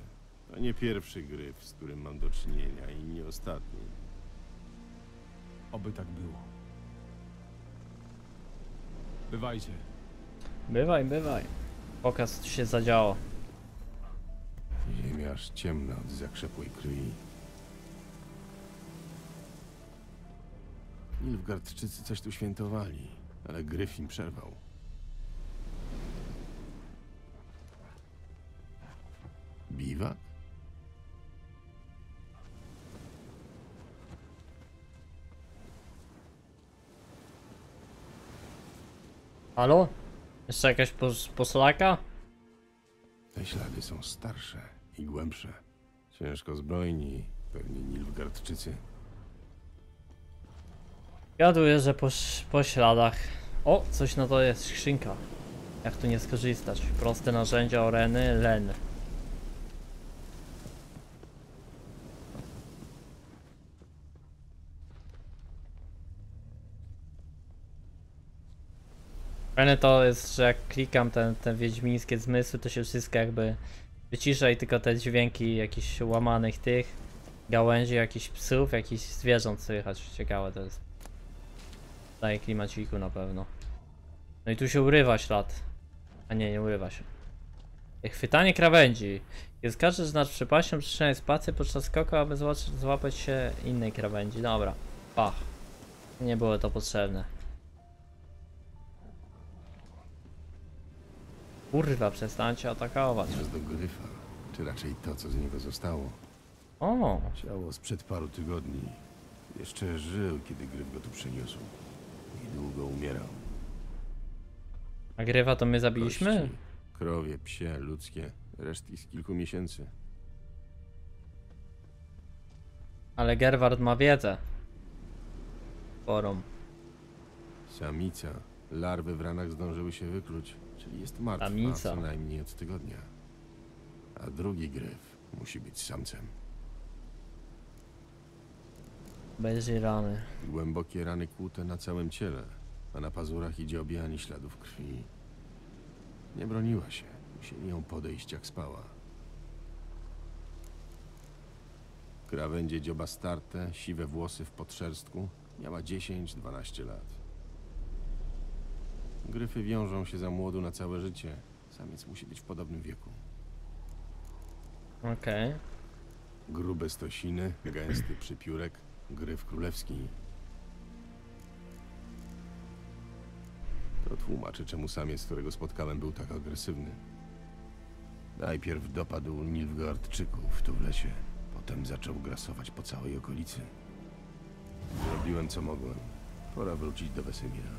To nie pierwszy Gryf, z którym mam do czynienia i nie ostatni. Oby tak było. Bywajcie. Bywaj, bywaj. Pokaz, co się zadziało. Ziemia aż ciemna od zakrzepłej krwi. Nilfgaardczycy coś tu świętowali, ale Gryf im przerwał. Biwak? Halo? Jeszcze jakaś pos poslaka? Te ślady są starsze i głębsze. Ciężko zbrojni, pewnie Nilfgaardczycy. Gaduję, że po, po śladach. O, coś na to jest, skrzynka. Jak tu nie skorzystać? Proste narzędzia Oreny, Lene. Fajne to jest, że jak klikam te, te wiedźmińskie zmysły, to się wszystko jakby wycisza i tylko te dźwięki jakichś łamanych tych gałęzi, jakichś psów, jakichś zwierząt słychać. Ciekawe to jest. Daje klimaciku na pewno. No i tu się urywa ślad. A nie, nie urywa się. Chwytanie krawędzi. Jest każdy znacz przepaścią, przyczynia spację podczas skoku, aby złapać się innej krawędzi. Dobra. Pach. Nie było to potrzebne. Kurwa, przestańcie atakować. Aż do Gryfa, czy raczej to, co z niego zostało. O! Ciało sprzed paru tygodni. Jeszcze żył, kiedy Gryf go tu przyniósł. I długo umierał. A Gryfa to my zabiliśmy? Kości, krowie, psie, ludzkie. Resztki z kilku miesięcy. Ale Gerward ma wiedzę. Forum. Samica. Larwy w ranach zdążyły się wykluć, czyli jest martwa Samica. co najmniej od tygodnia. A drugi Gryf musi być samcem. Bez rany. Głębokie rany kłute na całym ciele, a na pazurach i dziobie ani śladów krwi. Nie broniła się. Musieli ją podejść jak spała. Krawędzie dzioba starte, siwe włosy w podszerstku. Miała dziesięć dwanaście lat. Gryfy wiążą się za młodu na całe życie. Samiec musi być w podobnym wieku. Okej. Okay. Grube stosiny, gęsty przypiórek, gryf królewski. To tłumaczy, czemu samiec, którego spotkałem, był tak agresywny. Najpierw dopadł Nilfgaardczyków tu w lesie. Potem zaczął grasować po całej okolicy. Zrobiłem, co mogłem. Pora wrócić do Wesemira.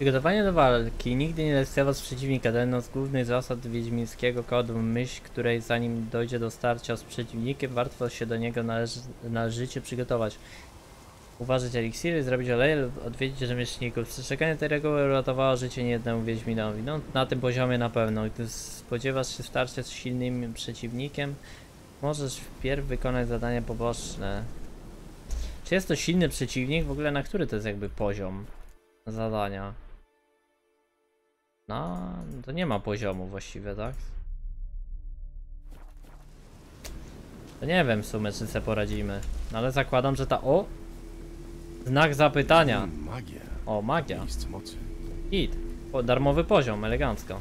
Przygotowanie do walki. Nigdy nie lekceważ przeciwnika. To jedno z głównych zasad wiedźmińskiego kodu, myśl której zanim dojdzie do starcia z przeciwnikiem, warto się do niego należy, należycie przygotować. Uważać eliksiry, zrobić oleje lub odwiedzić rzemieślników. Przestrzeganie tej reguły uratowało życie niejednemu wiedźminowi. No, na tym poziomie na pewno. Gdy spodziewasz się starcia z silnym przeciwnikiem, możesz wpierw wykonać zadania poboczne. Czy jest to silny przeciwnik? W ogóle na który to jest jakby poziom zadania? No, to nie ma poziomu właściwie, tak? To nie wiem w sumie, czy sobie poradzimy. No, ale zakładam, że ta... O! Znak zapytania. Magia. O, magia. Mocy. Hit. O, darmowy poziom, elegancko.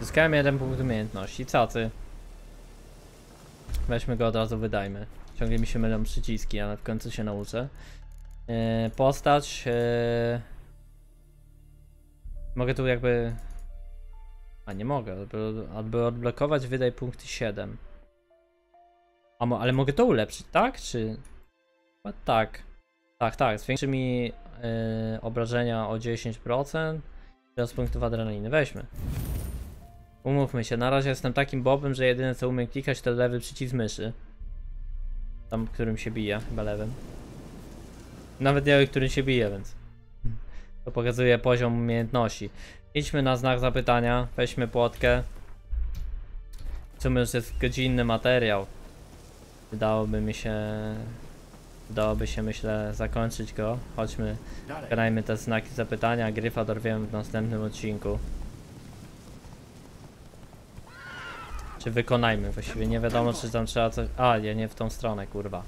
Zyskałem jeden punkt umiejętności. Cacy. Weźmy go od razu, wydajmy. Ciągle mi się mylą przyciski, ale w końcu się nauczę. Yy, postać. Yy... Mogę tu jakby... A nie mogę, aby odblokować wydaj punkty siedem. A mo ale mogę to ulepszyć, tak? Czy... A tak. Tak, tak, zwiększy mi yy, obrażenia o dziesięć procent. Teraz punktów adrenaliny, weźmy. Umówmy się, na razie jestem takim bobem, że jedyne co umiem klikać to lewy przycisk myszy. Tam, którym się bije, chyba lewym. Nawet nie wiem, którym się bije, więc... To pokazuje poziom umiejętności. Idźmy na znak zapytania, weźmy płotkę. W sumie już jest godzinny materiał. Wydałoby mi się... Wydałoby się, myślę, zakończyć go. Chodźmy, wykonajmy te znaki zapytania. Gryfa dorwiemy w następnym odcinku. Czy wykonajmy właściwie, nie wiadomo czy tam trzeba coś... A, ja nie w tą stronę, kurwa.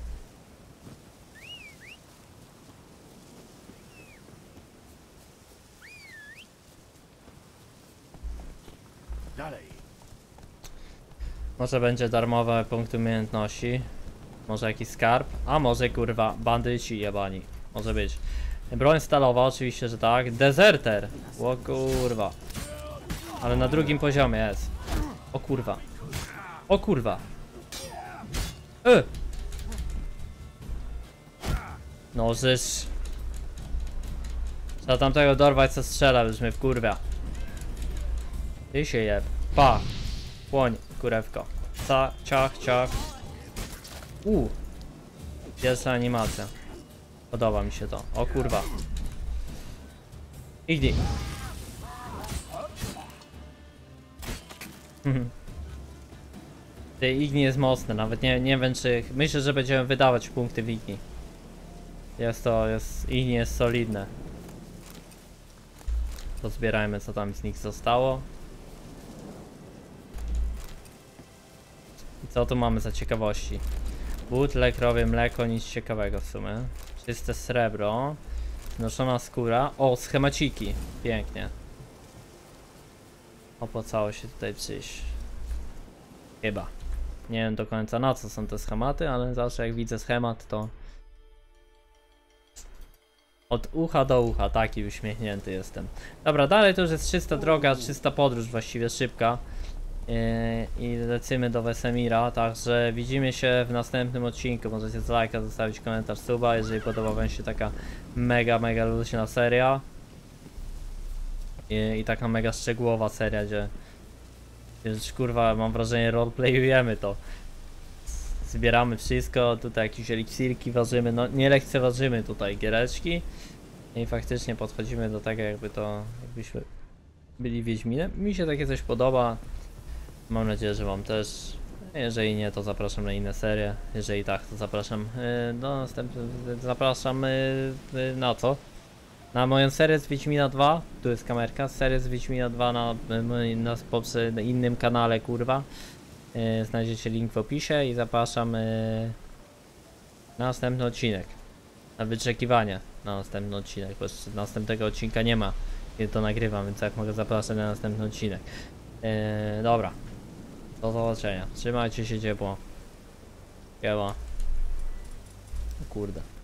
Może będzie darmowe punkt umiejętności. Może jakiś skarb. A może kurwa bandyci jebani. Może być. Broń stalowa oczywiście, że tak. Deserter. O kurwa. Ale na drugim poziomie jest. O kurwa. O kurwa. Y! No żeż. Trzeba tamtego dorwać co strzela, już mnie wkurwia. Ty się jeb. Pa. Płoń. Kurewko. Ca, ciach, ciach. Uuu. Pierwsza animacja. Podoba mi się to. O kurwa. Igni. Te Igni jest mocne. Nawet nie, nie wiem czy... Myślę, że będziemy wydawać punkty w Igni. Jest to... Jest, Igni jest solidne. Pozbierajmy co tam z nich zostało. Co tu mamy za ciekawości? Butle, krowie, mleko, nic ciekawego w sumie. Czyste srebro. Noszona skóra. O, schemaciki. Pięknie. Opłacało się tutaj przyjść. Chyba. Nie wiem do końca na co są te schematy, ale zawsze jak widzę schemat, to od ucha do ucha, taki uśmiechnięty jestem. Dobra, dalej to już jest czysta droga, czysta podróż właściwie, szybka. Yy, I lecimy do Wesemira, także widzimy się w następnym odcinku. Możecie z lajka, zostawić komentarz, suba, jeżeli podoba wam się taka mega, mega luźna seria. I, i taka mega szczegółowa seria, gdzie już kurwa mam wrażenie roleplayujemy to. Zbieramy wszystko, tutaj jakieś eliksirki ważymy, no nie lekceważymy tutaj giereczki. I faktycznie podchodzimy do tego, jakby to, jakbyśmy byli Wiedźminem. Mi się takie coś podoba. Mam nadzieję, że wam też. Jeżeli nie, to zapraszam na inne serie. Jeżeli tak, to zapraszam do następnego. Zapraszam na co? Na moją serię z Wiedźmina dwa, tu jest kamerka, serię z Wiedźmina dwa na, na, na innym kanale, kurwa. Yy, znajdziecie link w opisie i zapraszam yy, na następny odcinek. Na wyczekiwanie na następny odcinek, bo jeszcze następnego odcinka nie ma, kiedy to nagrywam, więc jak mogę zapraszać na następny odcinek. Yy, dobra, do zobaczenia, trzymajcie się ciepło. Ciepło. Kurde.